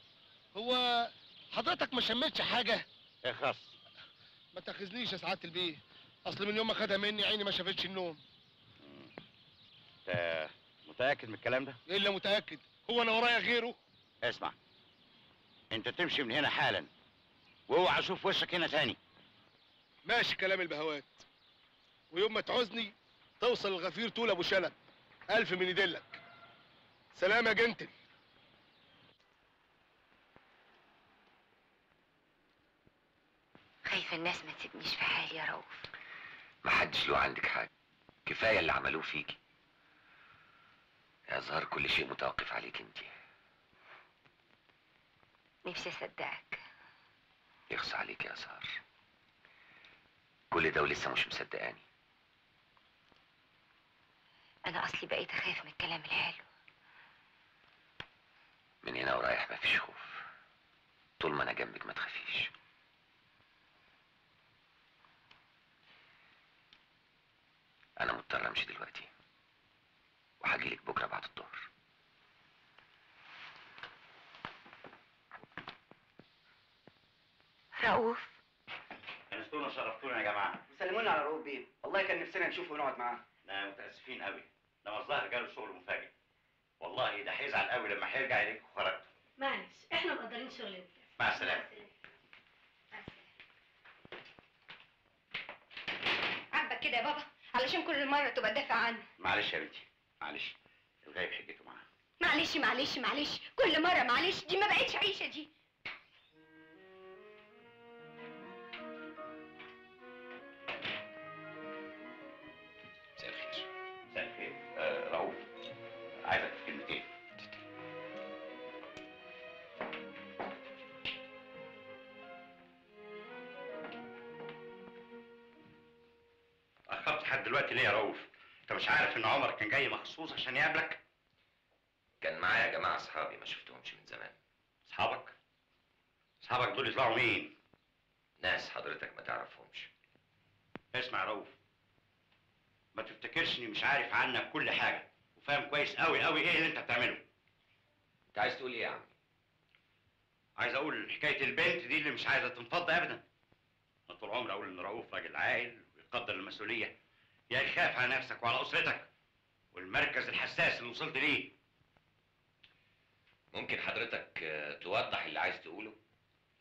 هو حضرتك ما شمتش حاجه؟ ايه خاص؟ ما تاخذنيش يا سعاده البيه، اصل من يوم ما خدها مني عيني ما شافتش النوم. انت متاكد من الكلام ده؟ الا متاكد، هو انا ورايا غيره؟ اسمع، انت تمشي من هنا حالا، واوعى اشوف وشك هنا تاني. ماشي كلام البهوات، ويوم ما تعوزني توصل الغفير طول ابو شنب. الف من يدلك. سلام يا جنتل. خايفه الناس ما تسيبنيش في حالي يا رؤوف. محدش له عندك حاجه، كفايه اللي عملوه فيكي يا زهر. كل شيء متوقف عليك انتي. نفسي اصدقك. يخص عليك يا أزهار، كل ده ولسه مش مصدقاني. انا اصلي بقيت اخاف من الكلام الحلو. من هنا ورايح مفيش خوف، طول ما انا جنبك ما تخافيش. انا مضطر امشي دلوقتي، وهجيلك بكره بعد الظهر. رؤوف، انستونا شرفتونا يا جماعه. وسلمونا على رؤوف بيه، والله كان نفسنا نشوفه ونقعد معاه. احنا متاسفين قوي، ده الظاهر جاله شغل مفاجئ. والله ده هيزعل قوي لما هيرجع يلاقيكوا خرجتوا. معلش، احنا مقدرين شغلنا. مع السلامه. عاجبك كده يا بابا؟ علشان كل مره تبقى دافع عنه. معلش يا بنتي، معلش، الغايب حجته معاه. معلش معلش معلش، كل مره معلش، دي ما بقتش عيشه دي. قدامك دلوقتي ليه يا رؤوف؟ انت مش عارف ان عمر كان جاي مخصوص عشان يقابلك؟ كان معايا يا جماعه اصحابي ما شفتهمش من زمان. اصحابك؟ اصحابك دول يطلعوا مين؟ ناس حضرتك ما تعرفهمش. اسمع يا رؤوف، ما تفتكرش اني مش عارف عنك كل حاجه وفاهم كويس قوي قوي ايه اللي انت بتعمله. انت عايز تقول ايه يا عم؟ عايز اقول حكايه البنت دي اللي مش عايزه تنفض ابدا. انا طول عمري اقول ان رؤوف راجل عاقل ويقدر المسؤوليه، يعني خاف على نفسك وعلى اسرتك والمركز الحساس اللي وصلت ليه. ممكن حضرتك توضح اللي عايز تقوله؟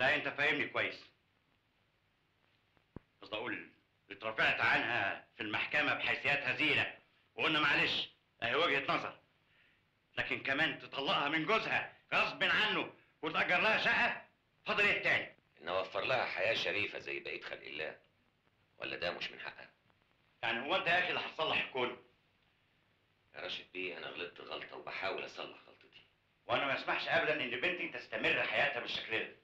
لا انت فاهمني كويس. قصدي اقول اترفعت عنها في المحكمه بحيثيات هزيله وقلنا معلش اهي وجهه نظر، لكن كمان تطلقها من جوزها غصب عنه وتأجر لها شقه؟ فاضل ايه تاني؟ ان اوفر لها حياه شريفه زي بقيه خلق الله، ولا ده مش من حقها؟ يعني هو انت يا اخي اللي هتصلح الكون؟ يا راشد بيه انا غلطت غلطه وبحاول اصلح غلطتي، وانا ما اسمحش ابدا ان بنتي تستمر حياتها بالشكل ده،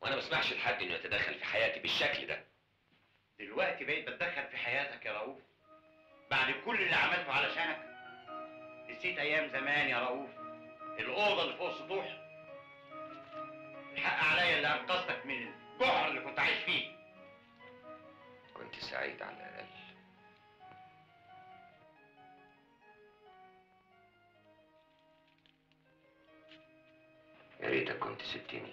وانا ما اسمحش لحد انه يتدخل في حياتي بالشكل ده. دلوقتي بقيت بتدخل في حياتك يا رؤوف بعد كل اللي عملته علشانك؟ نسيت ايام زمان يا رؤوف الاوضه اللي فوق السطوح؟ الحق عليا اللي انقذتك من الجحر اللي كنت عايش فيه. كنت سعيد على الاقل. يا ريتك كنت سبتني.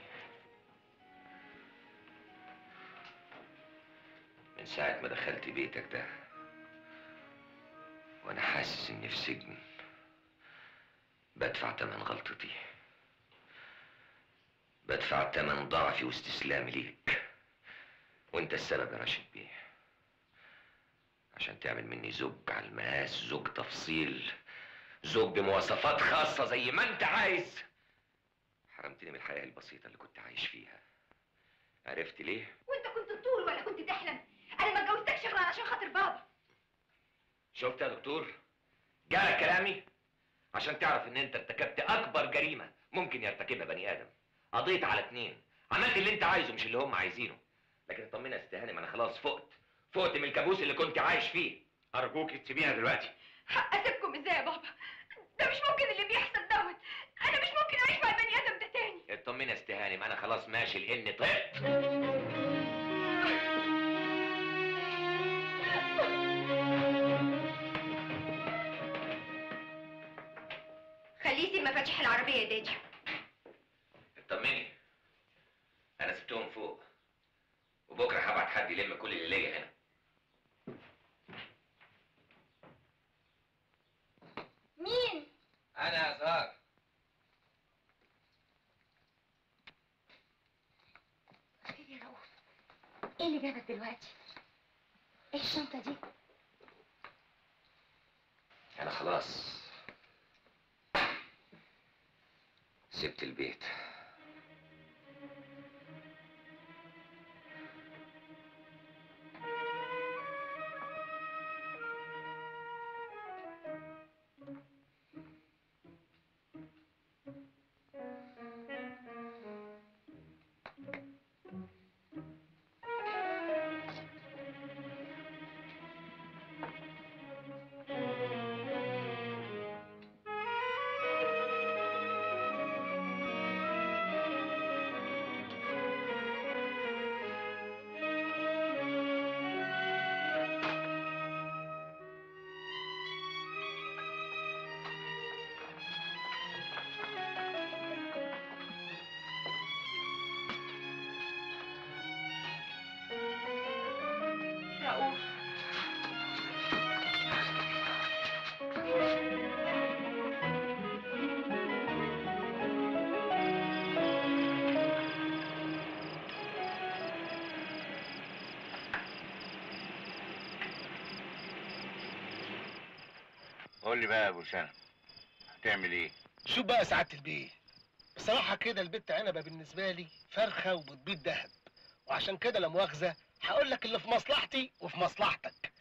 من ساعة ما دخلت بيتك ده وانا حاسس اني في سجن بدفع تمن غلطتي، بدفع تمن ضعفي واستسلامي ليك، وانت السبب يا راشد بيه، عشان تعمل مني زوج على المقاس، زوج تفصيل، زوج بمواصفات خاصة زي ما انت عايز. حرمتني من الحياة البسيطة اللي كنت عايش فيها. عرفت ليه؟ وانت كنت بتقول ولا كنت بتحلم؟ انا ما اتجوزتكش غير عشان خاطر بابا. شفت يا دكتور؟ جالك كلامي؟ عشان تعرف ان انت ارتكبت اكبر جريمة ممكن يرتكبها بني ادم. قضيت على اتنين، عملت اللي انت عايزه مش اللي هم عايزينه، لكن اطمنا يا ست هانم انا خلاص فقت، فقت من الكابوس اللي كنت عايش فيه. ارجوكي تسيبيها دلوقتي. اسيبكم ازاي يا بابا؟ ده مش ممكن اللي بيحصل دوت، انا مش ممكن اعيش مع البني ادم ده تاني. اطمنا يا ست هانم انا خلاص ماشي لاني طقت. خليسي المفاتيح العربيه يا دادي. طمني انا سبتهم فوق، وبكره هبعت حد يلم كل اللي ليا هنا. مين؟ انا يا زهر. خير يا رؤوف، ايه اللي جابك دلوقتي؟ ايه الشنطه دي؟ انا خلاص سبت البيت، قول لي بقى يا ابو شنب هتعمل ايه؟ شوف بقى سعاده البيه، بصراحه كده البت عنبه بالنسبه لي فرخه وبتبيض دهب، وعشان كده لا مؤاخذه هقول لك اللي في مصلحتي وفي مصلحتك،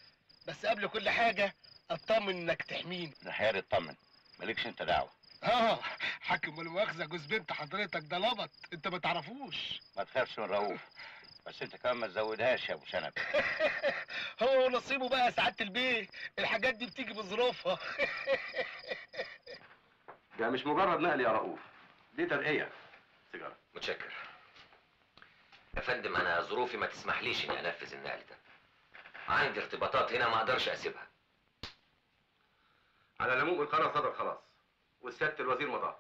بس قبل كل حاجه اطمن انك تحميني. يا حياري اطمن، مالكش انت دعوه. اه حاكم ولا مؤاخذه جوز بنت حضرتك ده لبط انت ما تعرفوش. ما تخافش من رؤوف، بس انت كمان ما تزودهاش يا ابو شنب. هو ونصيبه بقى يا سعاده البيه، الحاجات دي بتيجي بظروفها. ده مش مجرد نقل يا رؤوف، دي ترقيه. سيجاره. متشكر يا فندم. انا ظروفي ما تسمحليش اني انفذ النقل ده، عندي ارتباطات هنا ما اقدرش اسيبها. على العموم القرار صدر خلاص، وسياده الوزير مضى.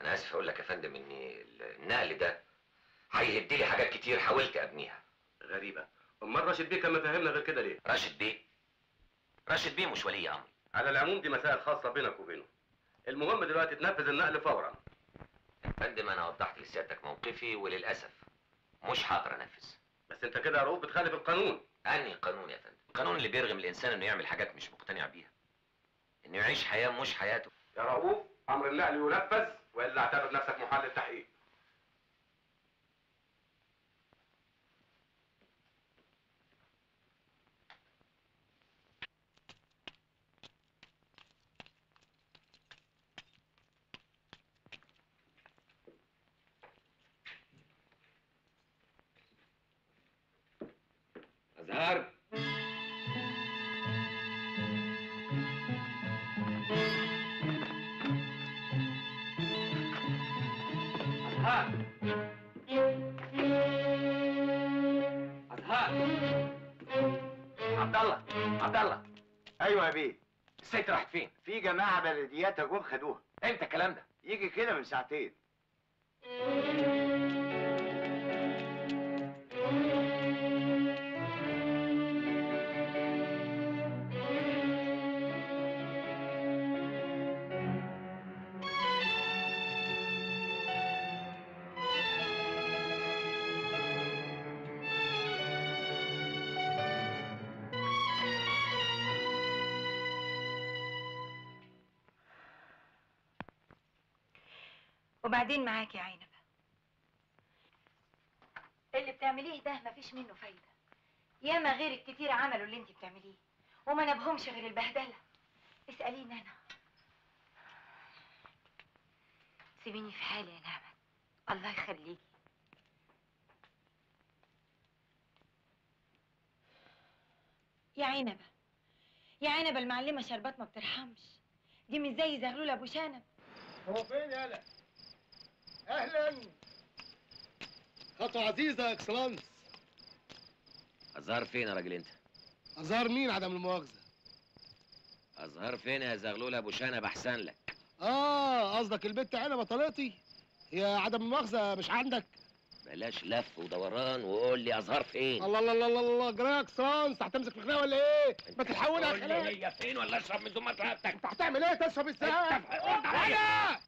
انا اسف اقول لك يا فندم ان النقل ده هيهدي لي حاجات كتير حاولت ابنيها. غريبه، امال راشد بيه كان مفهمنا غير كده ليه؟ راشد بيه راشد بيه مش ولي امري. على العموم دي مسائل خاصه بينك وبينه، المهم دلوقتي تنفذ النقل فورا. يا فندم انا وضحت لسيادتك موقفي، وللاسف مش هقدر انفذ. بس انت كده يا رؤوف بتخالف القانون. انهي قانون يا فندم؟ القانون اللي بيرغم الانسان انه يعمل حاجات مش مقتنع بيها، انه يعيش حياه مش حياته. يا رؤوف امر النقل ينفذ، والا اعتبر نفسك محل التحقيق. أزهار، أزهار، أزهار. عبد الله، عبد الله. أيوه يا بيه. الست راحت فين؟ في جماعة بلديات جم خدوها. إمتى الكلام ده؟ يجي كده من ساعتين. وبعدين معاك يا عنبة، اللي بتعمليه ده مفيش منه فايدة. ياما غيرك كتير عملوا اللي انت بتعمليه وما نبهمش غير البهدلة. اسأليني انا. سيبيني في حالي يا نعمة، الله يخليكي. يا عنبة يا عنبة المعلمة شربات ما بترحمش، دي مش زي زغلول ابو شنب. هو فين يالا؟ اهلا. خطوة عزيزة يا اكسلانس. أزهار فين يا راجل انت؟ أزهار مين عدم المؤاخذة؟ أزهار فين يا زغلول ابو شنب احسن لك. اه قصدك البت عنبة طليقتي؟ هي عدم المؤاخذة مش عندك؟ بلاش لف ودوران وقول لي أزهار فين. الله الله الله الله الله، جرايه يا اكسلانس، هتمسك في خناقة ولا ايه؟ ما تتحول على الخناقة. قول لي هي فين ولا اشرب من دون ما ترقبتك. انت هتعمل ايه؟ تشرب السهام؟ ارد عليا.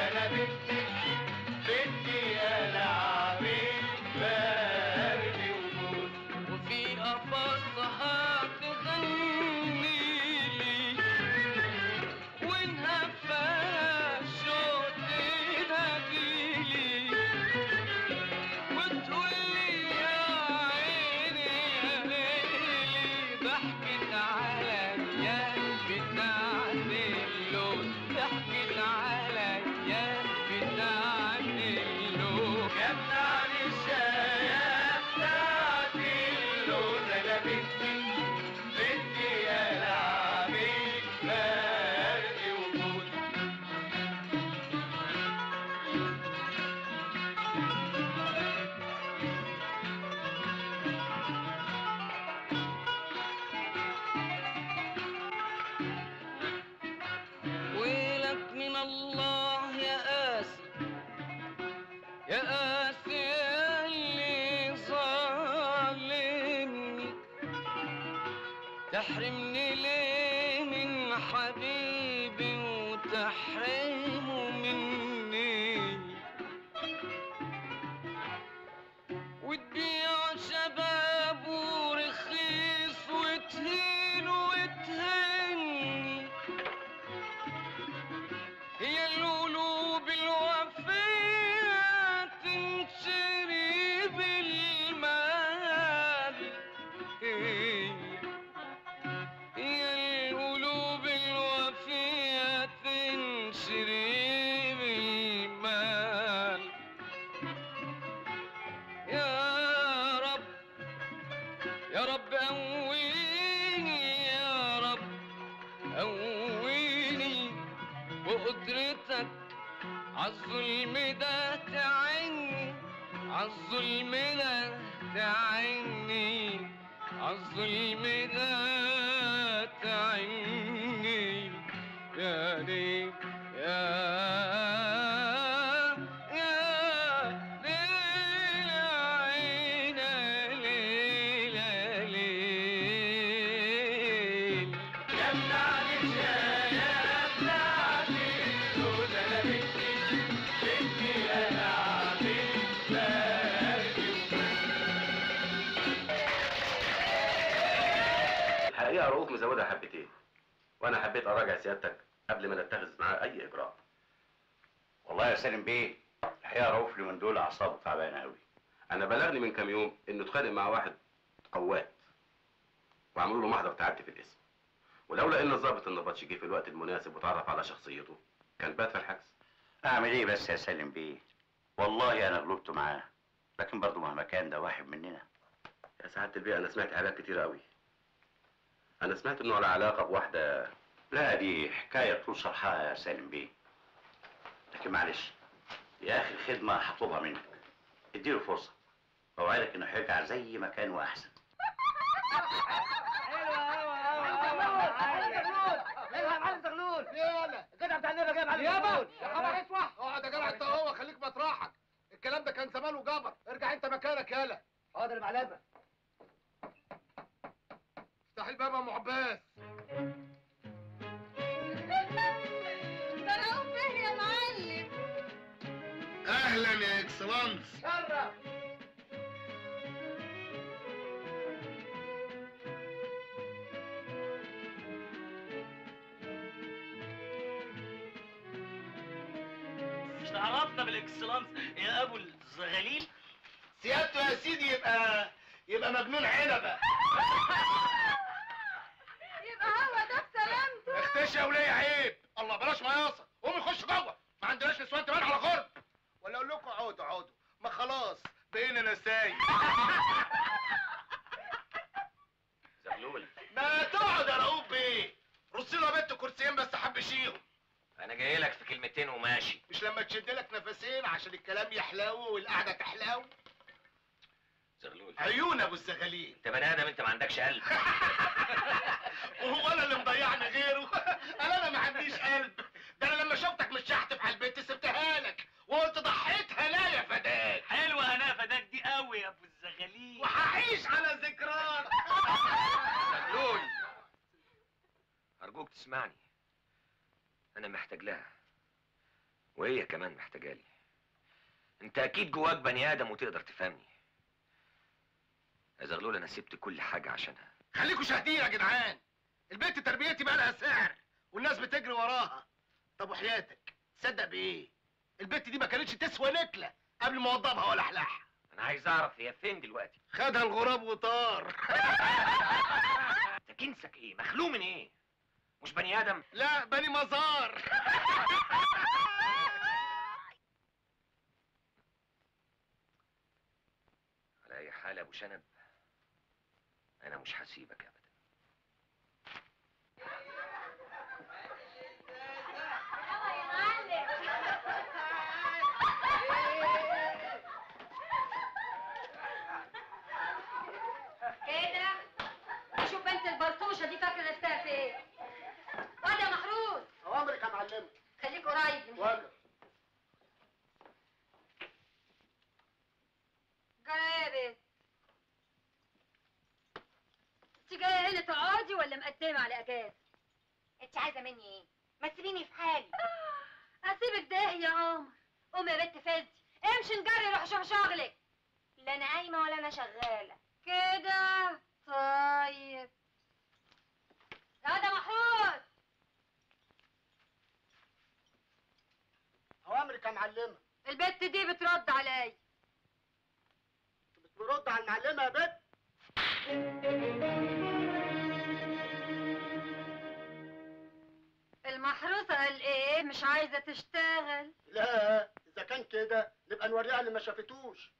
انا بنتي بنتي انا عبيد بارد وجود وفي قفص هتغني لي ونهفها شوط تجيلي وتقولي يا عيني يا ليلي ضحكت على يا بتاع اللون ضحكت على يا بتاع اللون يا بتاع الشاي بتاع اللون انا بنتي بنتي يا العبيد برق وجود ويلك من الله يا قاسي يا قاسي اللي ظالمني تحرمني ليه من حبيبي وتحرمه مني وتبيعوا شباب ورخيص وتهين وتهني هي القلوب الوفية تنشري بالمال هي القلوب الوفية تنشري بالمال يا رب يا رب قويني يا رب قويني بقدرتك عالظلم ده تعيني عالظلم ده تعيني عالظلم ده تعيني يا ليل يا يا ليل عين ليل يا ليل يا بتاع الشاي يا بتاع اللون انا بنتي بنتي انا عبيد برق الحقيقه رؤوف مزودها حبتين، وانا حبيت اراجع سيادتك قبل ما نتخذ معاه اي اجراء. والله يا سالم بيه الحقيقه رؤوف اليومين دول اعصابه تعبانه قوي. انا بلغني من كام يوم انه اتخانق مع واحد قوات وعملوا له محضر تعدي في الاسم، ولولا ان الظابط النبطشي جه في الوقت المناسب وتعرف على شخصيته كان بات في الحجز. اعمل ايه بس يا سالم بيه؟ والله انا غلبت معاه، لكن برضه مهما كان ده واحد مننا. يا سعاده البيه انا سمعت حاجات كتير قوي. انا سمعت انه على علاقه بواحده. لا دي حكايه طول شرحها يا سالم بيه، لكن معلش يا اخي الخدمه هطلبها منك، اديله فرصه، اوعدك انه هيرجع زي ما كان واحسن. يا معلم زغلول يلا الجدع بتاع النبي جايب عليك يابا يا خبر اسوح اقعد يا جدع انت اهو خليك بطراحك، الكلام ده كان زمان وجبر، ارجع انت مكانك يالا. حاضر يا معلمه. افتح الباب يا ام عباس. ده رؤوف فين يا معلم؟ اهلا يا اكسلانس. شرف. مش تعرفنا بالاكسلانس يا ابو الزغاليل؟ سيادته يا سيدي يبقى يبقى مجنون عنبه. يبقى هو ده بسلامته. اختشي يا وليه عيب. الله بلاش مياصه، قوموا خشوا جوه، ما عندناش نسوان تبان على غرب. ولا اقول لكم اقعدوا اقعدوا، ما خلاص بقينا نسايب. زغلول ما تقعد يا رؤوف بيه، رصي له يا بنت كرسيين بس حبشيهم. انا جاي لك في كلمتين وماشي. مش لما تشد لك نفسين عشان الكلام يحلاوي والقعده تحلاوي. زغلول عيون ابو الزغاليل، انت بني ادم انت ما عندكش قلب. وهو انا اللي مضيعني غيره؟ انا انا ما عنديش قلب، ده انا لما شفتك متشحت في حلبتي سبتها لك وقلت ضحيت هنايا يا فداك. حلوه هنايا فداك دي قوي يا ابو الزغاليل، وهعيش على ذكراك. زغلول ارجوك تسمعني، انا محتاج لها، وهي كمان محتاجالي. انت اكيد جواك بني ادم وتقدر تفهمني. يا زغلول انا سبت كل حاجه عشانها. خليكوا شاهدين يا جدعان، البنت تربيتي بقى لها سعر والناس بتجري وراها. طب وحياتك تصدق بايه؟ البنت دي ما كانتش تسوى نكله قبل ما اوضبها ولا احلحها. انا عايز اعرف هي فين دلوقتي؟ خدها الغراب وطار. انت كنسك ايه؟ مخلوق من ايه؟ مش بني ادم؟ لا بني مزار. على اي حال يا ابو شنب انا مش هسيبك ابدا. البرطوشه دي فاكره نفسها في ايه؟ واد يا محروس، اوامرك يا معلمه. خليك قريب من كده. جايه يا بنت؟ انت جايه هنا تقعدي ولا مقدمه على اجازه؟ انت عايزه مني ايه؟ ما تسيبيني في حالي. اسيبك ده يا عمر؟ قومي يا بنت فدي، امشي نجري روح شوف شغلك. لا انا قايمه ولا انا شغاله. كده طيب. لا ده محروس. اوامرك يا معلمه. البت دي بترد عليا. بترد على المعلمه يا بت؟ المحروسه قال ايه؟ مش عايزه تشتغل. لا اذا كان كده نبقى نوريها اللي ما شافتوش.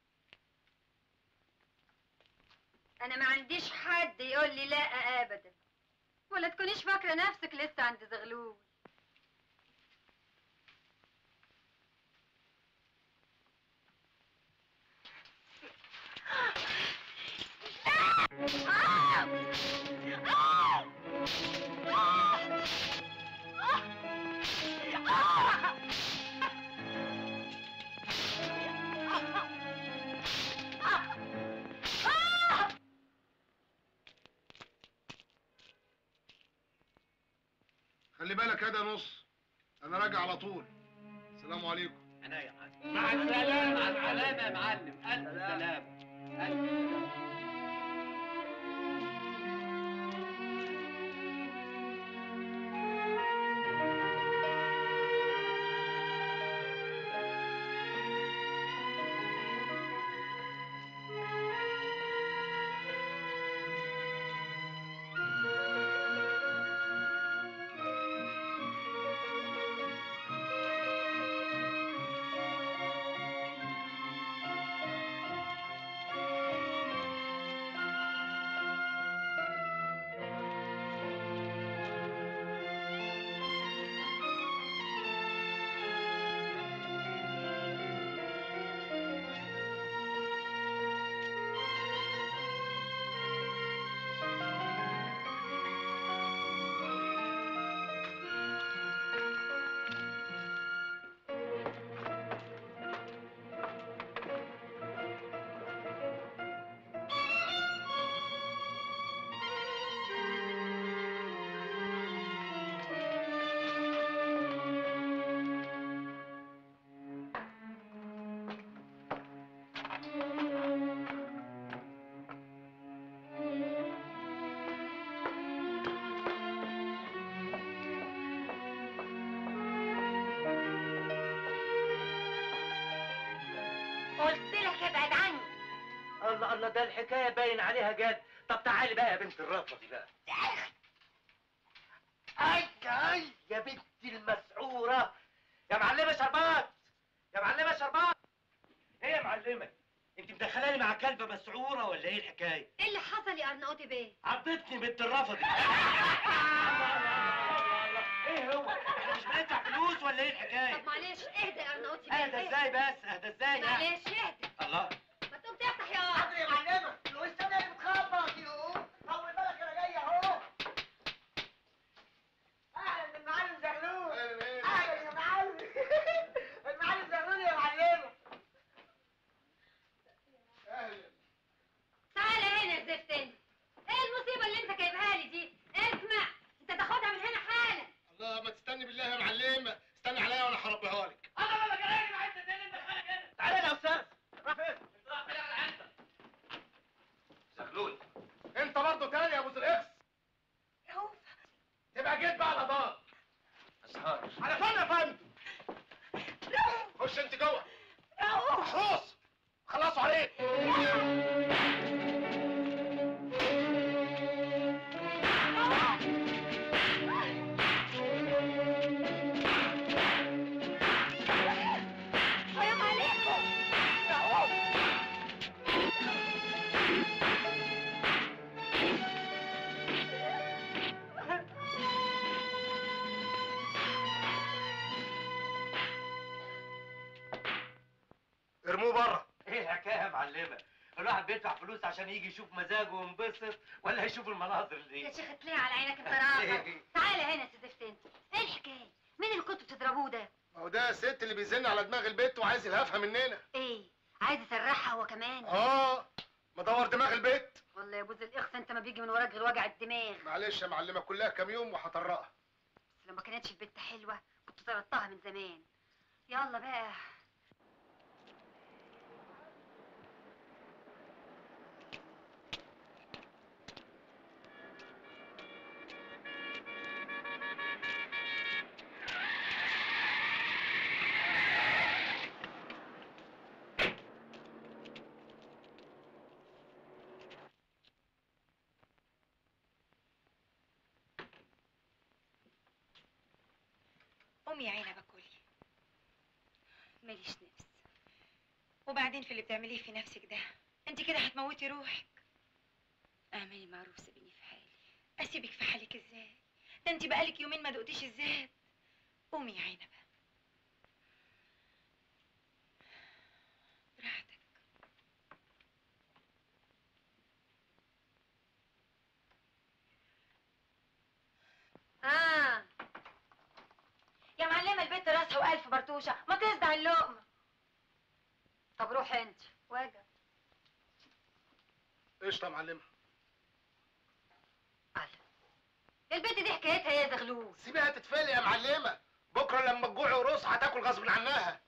انا ما عنديش حد يقول لي لا ابدا، ولا تكونيش فاكره نفسك لسه عند زغلول. خلي بالك هذا نص، انا راجع على طول. السلام عليكم. انا يا معلم. مع السلامه. مع السلامه يا معلم. الف سلامه. الف سلامه. الله ده الحكايه باين عليها جد. طب تعالي بقى يا بنت الرافضه دي بقى. اي اي يا بنت المسعوره. يا معلمه شربات، يا معلمه شربات. ايه يا معلمه؟ انت مدخلاني مع كلبه مسعوره ولا ايه الحكايه؟ ايه اللي حصل يا أرنوتي بيه؟ عضتني بنت الرافضه دي. ايه هو؟ انا مش بندفع فلوس ولا ايه الحكايه؟ طب معلش اهدى يا أرنوتي بيه. اهدى ازاي بس؟ اهدى ازاي؟ معلش اهدى. الله تفتح يا حاضر يا معلمه. لو استنى اللي بتخبط يقوم اول بالك انا جاي اهو. اهلا بالمعلم زغلول. اهلا يا معلم. المعلم زغلول يا معلمه. اهلا. تعالى هنا يا زفتني. ايه المصيبه اللي انت جايبها لي دي؟ اسمع انت تاخدها من هنا حالا. الله ما تستني بالله يا معلمه، استني عليا وانا هربيها لك. خش انت جوه. محروس خلصوا عليه. الواحد بيدفع فلوس عشان يجي يشوف مزاجه وينبسط ولا يشوف المناظر دي؟ يا شيخ اتليه على عينك انت راجل. تعالى هنا يا سيدي فتين، ايه الحكايه؟ مين اللي كنتوا بتضربوه ده؟ ما هو ده الست اللي بيزن على دماغ البيت وعايز يلهفها مننا. ايه؟ عايز يسرحها هو كمان؟ اه مدور دماغ البيت. والله يا بوز الاخس انت ما بيجي من وراك غير وجع الدماغ. معلش يا معلمه كلها كام يوم وهطرقها. بس لو ما كانتش البت حلوه كنت طردتها من زمان. يلا بقى. يا عنبة كلي ماليش نفس، وبعدين في اللي بتعمليه في نفسك ده انت كده هتموتي روحك. اعملي معروف سيبيني في حالي. اسيبك في حالك ازاي؟ ده انت بقالك يومين ما دقتيش الزاد. قومي يا عنبة براحتك. اه يا معلمه البت راسها والف برطوشه ما تصدع اللقمه. طب روحي انت واجب. قشطه يا معلمه. علي البت دي حكايتها يا زغلول. سيبيها تتفلق يا معلمه، بكره لما تجوع وروس هتاكل غصب عنها.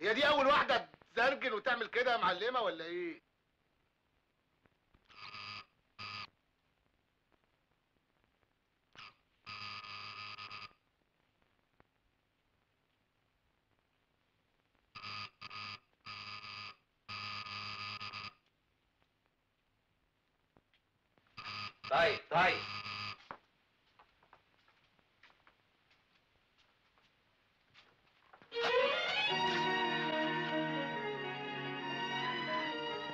هي دي اول واحده تزرجل وتعمل كده يا معلمه ولا ايه؟ طيب طيب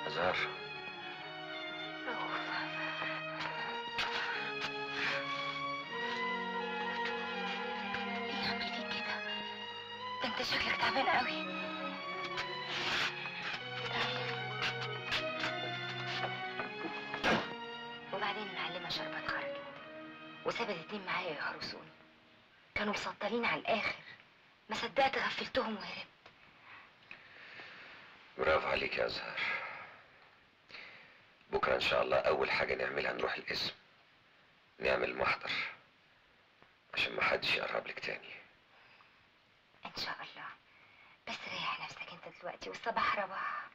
أزهار ايه عملت فيك كده؟ ده انت شكلك تعبان قوي. شربت خرجت وسابت اتنين معايا يحرسوني، كانوا مسطلين على الاخر، ما صدقت غفلتهم وهربت. برافو عليك يا أزهار. بكره ان شاء الله اول حاجه نعملها نروح القسم نعمل محضر عشان ما حدش يقرب لك تاني ان شاء الله. بس ريح نفسك انت دلوقتي والصباح رباح.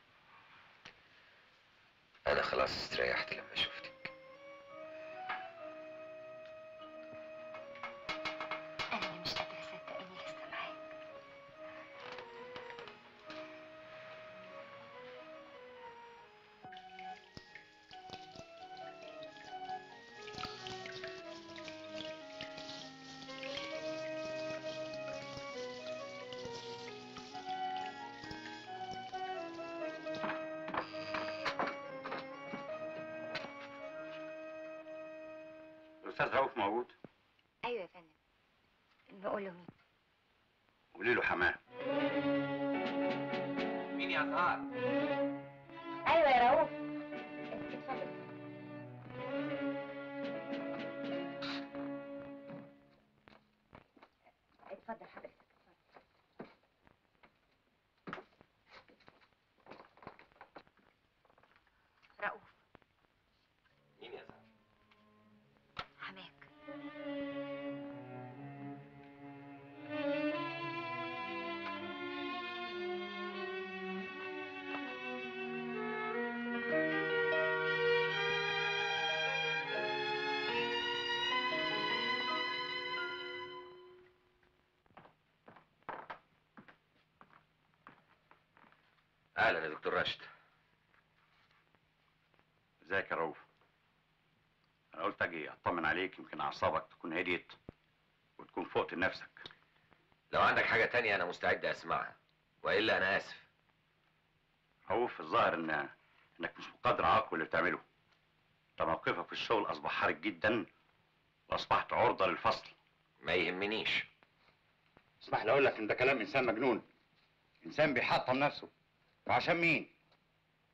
انا خلاص استريحت لما شفتك. أستاذ رؤوف موجود؟ أيوة يا فندم. نقول له مين؟ قولي له حماه. مين يا أزهار؟ أيوة يا رؤوف. اتفضل. اتفضل حضرتك اتفضل. رؤوف. مين يا أزهار؟ اهلا يا دكتور راشد. ازيك يا رؤوف؟ انا قلت اجي اطمن عليك، يمكن اعصابك تكون هديت وتكون فوقت لنفسك. لو عندك حاجه تانية انا مستعد اسمعها، والا انا اسف. رؤوف الظاهر ان انك مش مقدر عقل اللي بتعمله. انت موقفك في الشغل اصبح حرج جدا واصبحت عرضه للفصل. ما يهمنيش. اسمح لي اقول لك ان ده كلام انسان مجنون، انسان بيحطم نفسه. وعشان مين؟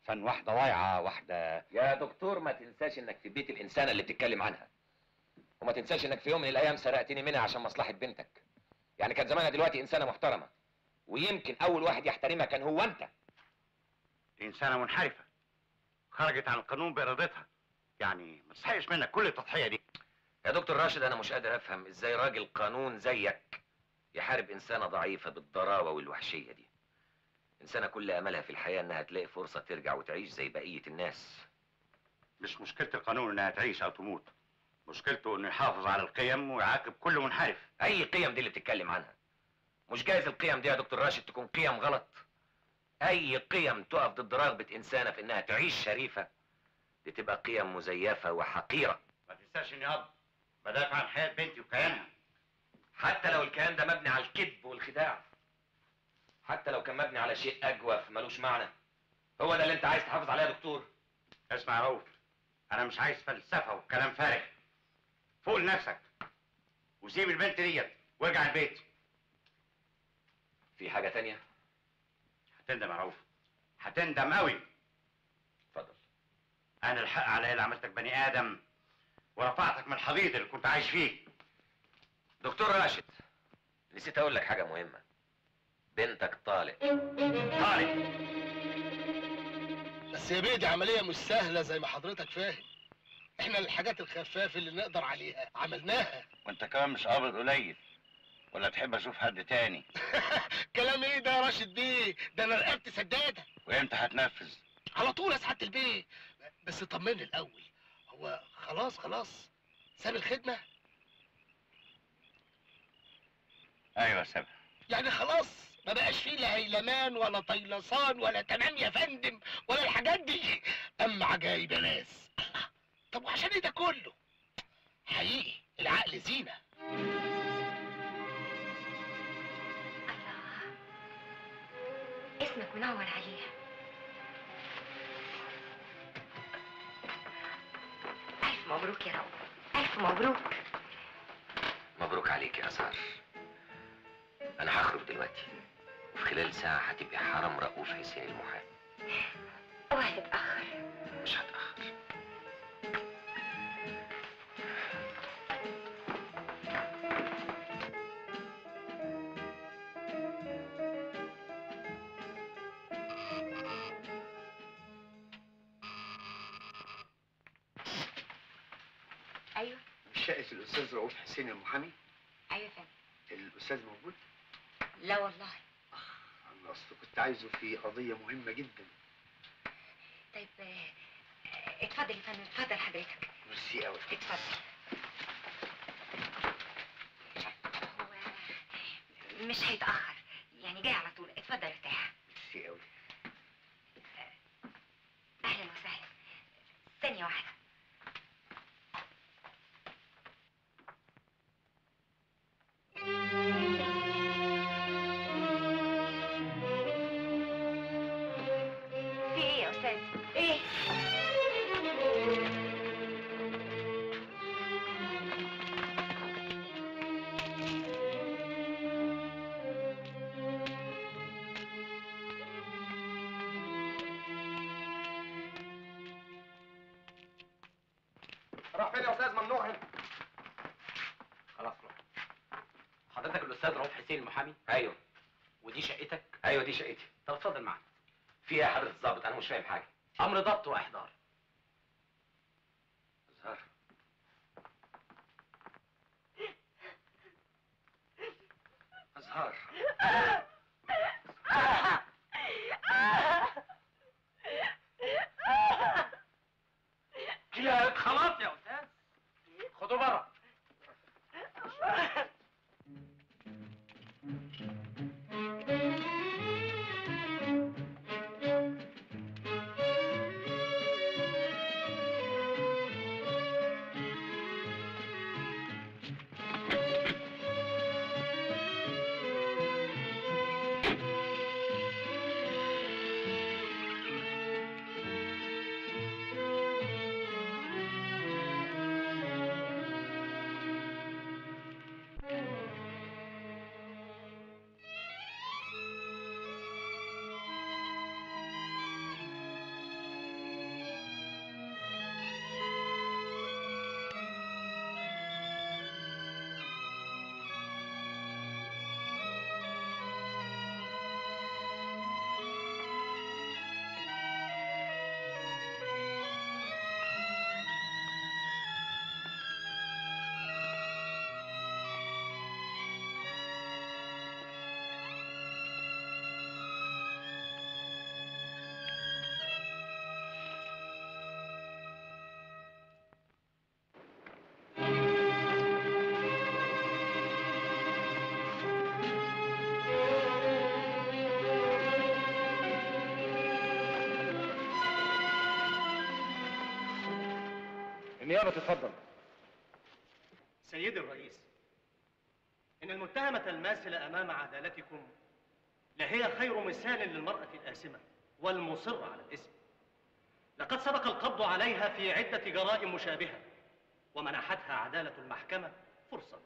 عشان واحده ضايعه، واحده. يا دكتور ما تنساش انك في بيت الانسانه اللي بتتكلم عنها، وما تنساش انك في يوم من الايام سرقتني منها عشان مصلحه بنتك. يعني كان زمانها دلوقتي انسانه محترمه، ويمكن اول واحد يحترمها كان هو انت. انسانه منحرفه خرجت عن القانون بارادتها، يعني ما تستحقش منك كل التضحيه دي. يا دكتور راشد انا مش قادر افهم ازاي راجل قانون زيك يحارب انسانه ضعيفه بالضراوه والوحشيه دي. انسانه كل املها في الحياه انها تلاقي فرصه ترجع وتعيش زي بقيه الناس. مش مشكله القانون انها تعيش او تموت، مشكلته انه يحافظ على القيم ويعاقب كل منحرف. اي قيم دي اللي بتتكلم عنها؟ مش جايز القيم دي يا دكتور راشد تكون قيم غلط. اي قيم تقف ضد رغبه انسانه في انها تعيش شريفه دي تبقى قيم مزيفه وحقيره. ما تنساش اني اب بدافع عن حياه بنتي وكيانها، حتى لو الكيان ده مبني على الكذب والخداع، حتى لو كان مبني على شيء اجوف ملوش معنى. هو ده اللي انت عايز تحافظ عليه يا دكتور؟ اسمع يا رؤوف، انا مش عايز فلسفه وكلام فارغ. فوق لنفسك وسيب البنت ديت وارجع البيت. في حاجه تانيه؟ هتندم يا رؤوف، هتندم قوي. اتفضل. انا الحق عليا اللي عملتك بني ادم ورفعتك من الحضيض اللي كنت عايش فيه. دكتور راشد نسيت اقول لك حاجه مهمه. بنتك طالق. طالق بس يا بيه، دي عمليه مش سهله زي ما حضرتك فاهم. احنا الحاجات الخفافه اللي نقدر عليها عملناها. وانت كمان مش قابض قليل، ولا تحب اشوف حد تاني؟ كلام ايه ده يا راشد بيه؟ ده انا رقبت سداده. وامتى هتنفذ؟ على طول يا سعاده البيه. بس طمني الاول، هو خلاص خلاص ساب الخدمه؟ ايوه سابها. يعني خلاص ما بقاش فيه لا هيلمان ولا طيلسان ولا تمام يا فندم ولا الحاجات دي. اما عجايب يا ناس. طب وعشان ايه ده كله؟ حقيقي العقل زينه. الله، اسمك منور عليها. الف مبروك يا رؤوف، الف مبروك. مبروك عليك يا أزهار. انا هخرج دلوقتي، وفي خلال ساعة هتبقي حرم رؤوف حسين المحامي. اوعى تتأخر. مش هتأخر. ايوه. مش شقة الأستاذ رؤوف حسين المحامي؟ ايوه فندم. الأستاذ موجود؟ لا والله. انا اصل كنت عايزه في قضيه مهمه جدا. طيب اتفضل يا فندم، اتفضل حضرتك. ميرسي قوي. اتفضل. هو مش هيتاخر يعني، جاي على طول. اتفضل ارتاح. ميرسي قوي. اهلا وسهلا. ثانيه واحده. ايوه. ودي شقتك؟ ايوه دي شقتي. طب اتفضل معانا. في ايه يا حضرة الظابط؟ انا مش فاهم حاجه. امر ضبط واحضار. أزهار أزهار كلاب. خلاص يا استاذ خدوا بره. النيابة تتفضل. سيدي الرئيس، إن المتهمة الماسلة أمام عدالتكم لهي خير مثال للمرأة الآثمة والمصرة على الإثم. لقد سبق القبض عليها في عدة جرائم مشابهة، ومنحتها عدالة المحكمة فرصة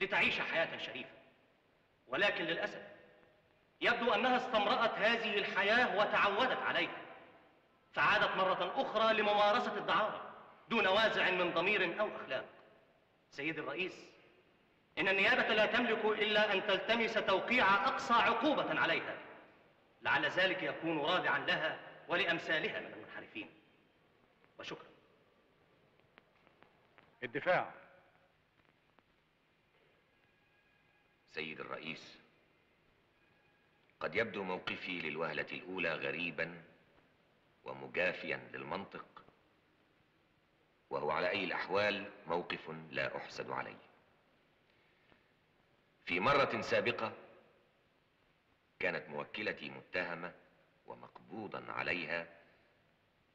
لتعيش حياة شريفة، ولكن للأسف يبدو أنها استمرأت هذه الحياة وتعودت عليها، فعادت مرة أخرى لممارسة الدعارة دون وازع من ضمير أو أخلاق. سيدي الرئيس، إن النيابة لا تملك إلا أن تلتمس توقيع أقصى عقوبة عليها، لعل ذلك يكون رادعا لها ولأمثالها من المنحرفين. وشكرا. الدفاع. سيد الرئيس، قد يبدو موقفي للوهلة الأولى غريبا ومجافيا للمنطق، وهو على أي الأحوال موقف لا أحسد عليه. في مرة سابقة كانت موكلتي متهمة ومقبوضا عليها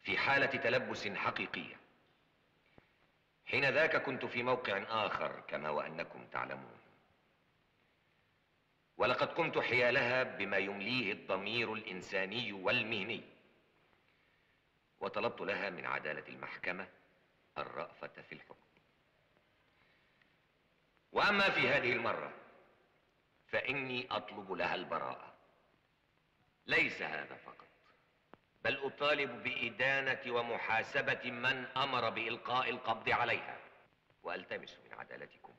في حالة تلبس حقيقية. حين ذاك كنت في موقع آخر كما وأنكم تعلمون، ولقد قمت حيالها بما يمليه الضمير الإنساني والمهني، وطلبت لها من عدالة المحكمة الرأفة في الحكم. وأما في هذه المرة فإني أطلب لها البراءة. ليس هذا فقط، بل أطالب بإدانة ومحاسبة من أمر بإلقاء القبض عليها، وألتمس من عدالتكم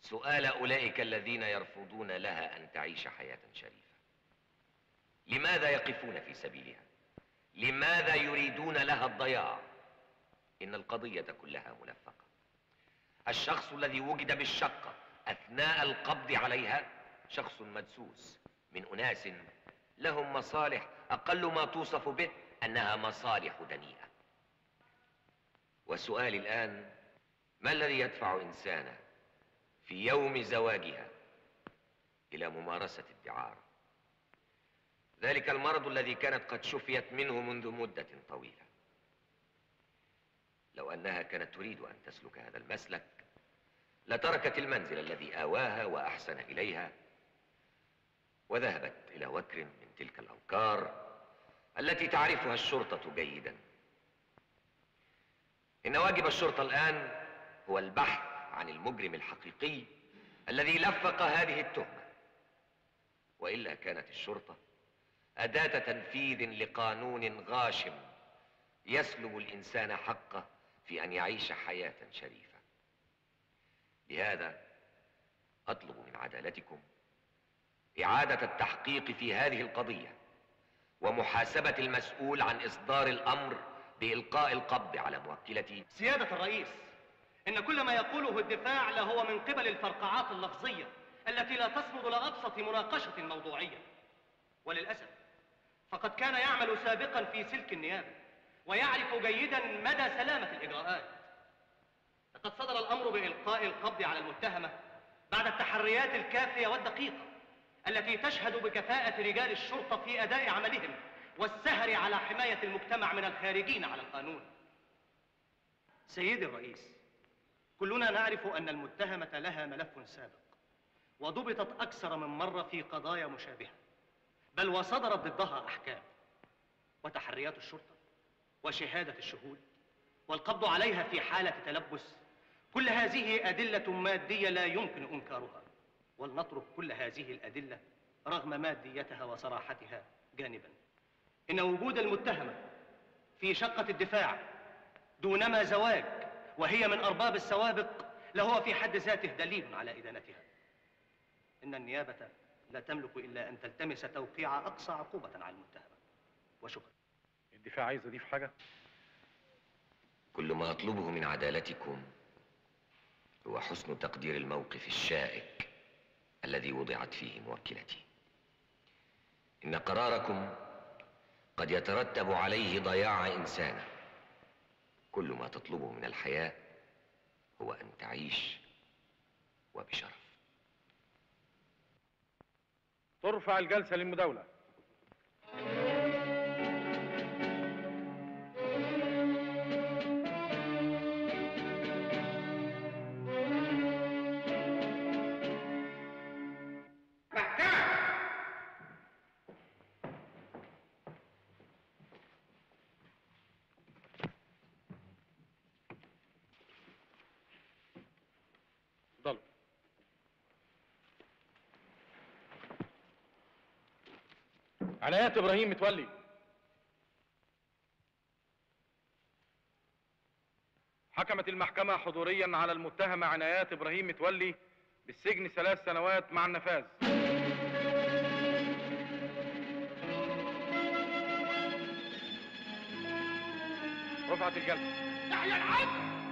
سؤال أولئك الذين يرفضون لها أن تعيش حياة شريفة. لماذا يقفون في سبيلها؟ لماذا يريدون لها الضياع؟ إن القضية كلها ملفقة. الشخص الذي وجد بالشقة أثناء القبض عليها شخص مدسوس من أناس لهم مصالح أقل ما توصف به أنها مصالح دنيئة. وسؤالي الآن، ما الذي يدفع إنسانا في يوم زواجها إلى ممارسة الدعارة؟ ذلك المرض الذي كانت قد شفيت منه منذ مدة طويلة. لو أنها كانت تريد أن تسلك هذا المسلك لتركت المنزل الذي آواها وأحسن إليها، وذهبت إلى وكر من تلك الأوكار التي تعرفها الشرطة جيدا. إن واجب الشرطة الآن هو البحث عن المجرم الحقيقي الذي لفق هذه التهمة، وإلا كانت الشرطة أداة تنفيذ لقانون غاشم يسلب الإنسان حقه في أن يعيش حياة شريفة. لهذا أطلب من عدالتكم إعادة التحقيق في هذه القضية ومحاسبة المسؤول عن إصدار الأمر بإلقاء القبض على موكلتي. سيادة الرئيس، إن كل ما يقوله الدفاع لهو من قبل الفرقعات اللفظية التي لا تصمد لأبسط مناقشة موضوعية. وللأسف فقد كان يعمل سابقا في سلك النيابة ويعرف جيدا مدى سلامة الإجراءات. لقد صدر الأمر بإلقاء القبض على المتهمة بعد التحريات الكافية والدقيقة التي تشهد بكفاءة رجال الشرطة في أداء عملهم والسهر على حماية المجتمع من الخارجين على القانون. سيدي الرئيس، كلنا نعرف أن المتهمة لها ملف سابق وضبطت أكثر من مرة في قضايا مشابهة، بل وصدرت ضدها أحكام. وتحريات الشرطة وشهادة الشهود والقبض عليها في حالة تلبس، كل هذه أدلة مادية لا يمكن إنكارها، ولنترك كل هذه الأدلة رغم ماديتها وصراحتها جانبا. إن وجود المتهمة في شقة الدفاع دونما زواج وهي من أرباب السوابق لهو في حد ذاته دليل على إدانتها. إن النيابة لا تملك إلا أن تلتمس توقيع أقصى عقوبة على المتهمة. وشكرا. الدفاع عايز يضيف حاجة؟ كل ما أطلبه من عدالتكم هو حسن تقدير الموقف الشائك الذي وضعت فيه موكلتي. إن قراركم قد يترتب عليه ضياع إنسانة. كل ما تطلبه من الحياة هو أن تعيش وبشرف. ترفع الجلسة للمداولة. عنايات ابراهيم متولي. حكمت المحكمة حضوريا على المتهم عنايات ابراهيم متولي بالسجن ثلاث سنوات مع النفاذ. رفعت الجلسة. تحيا العدل.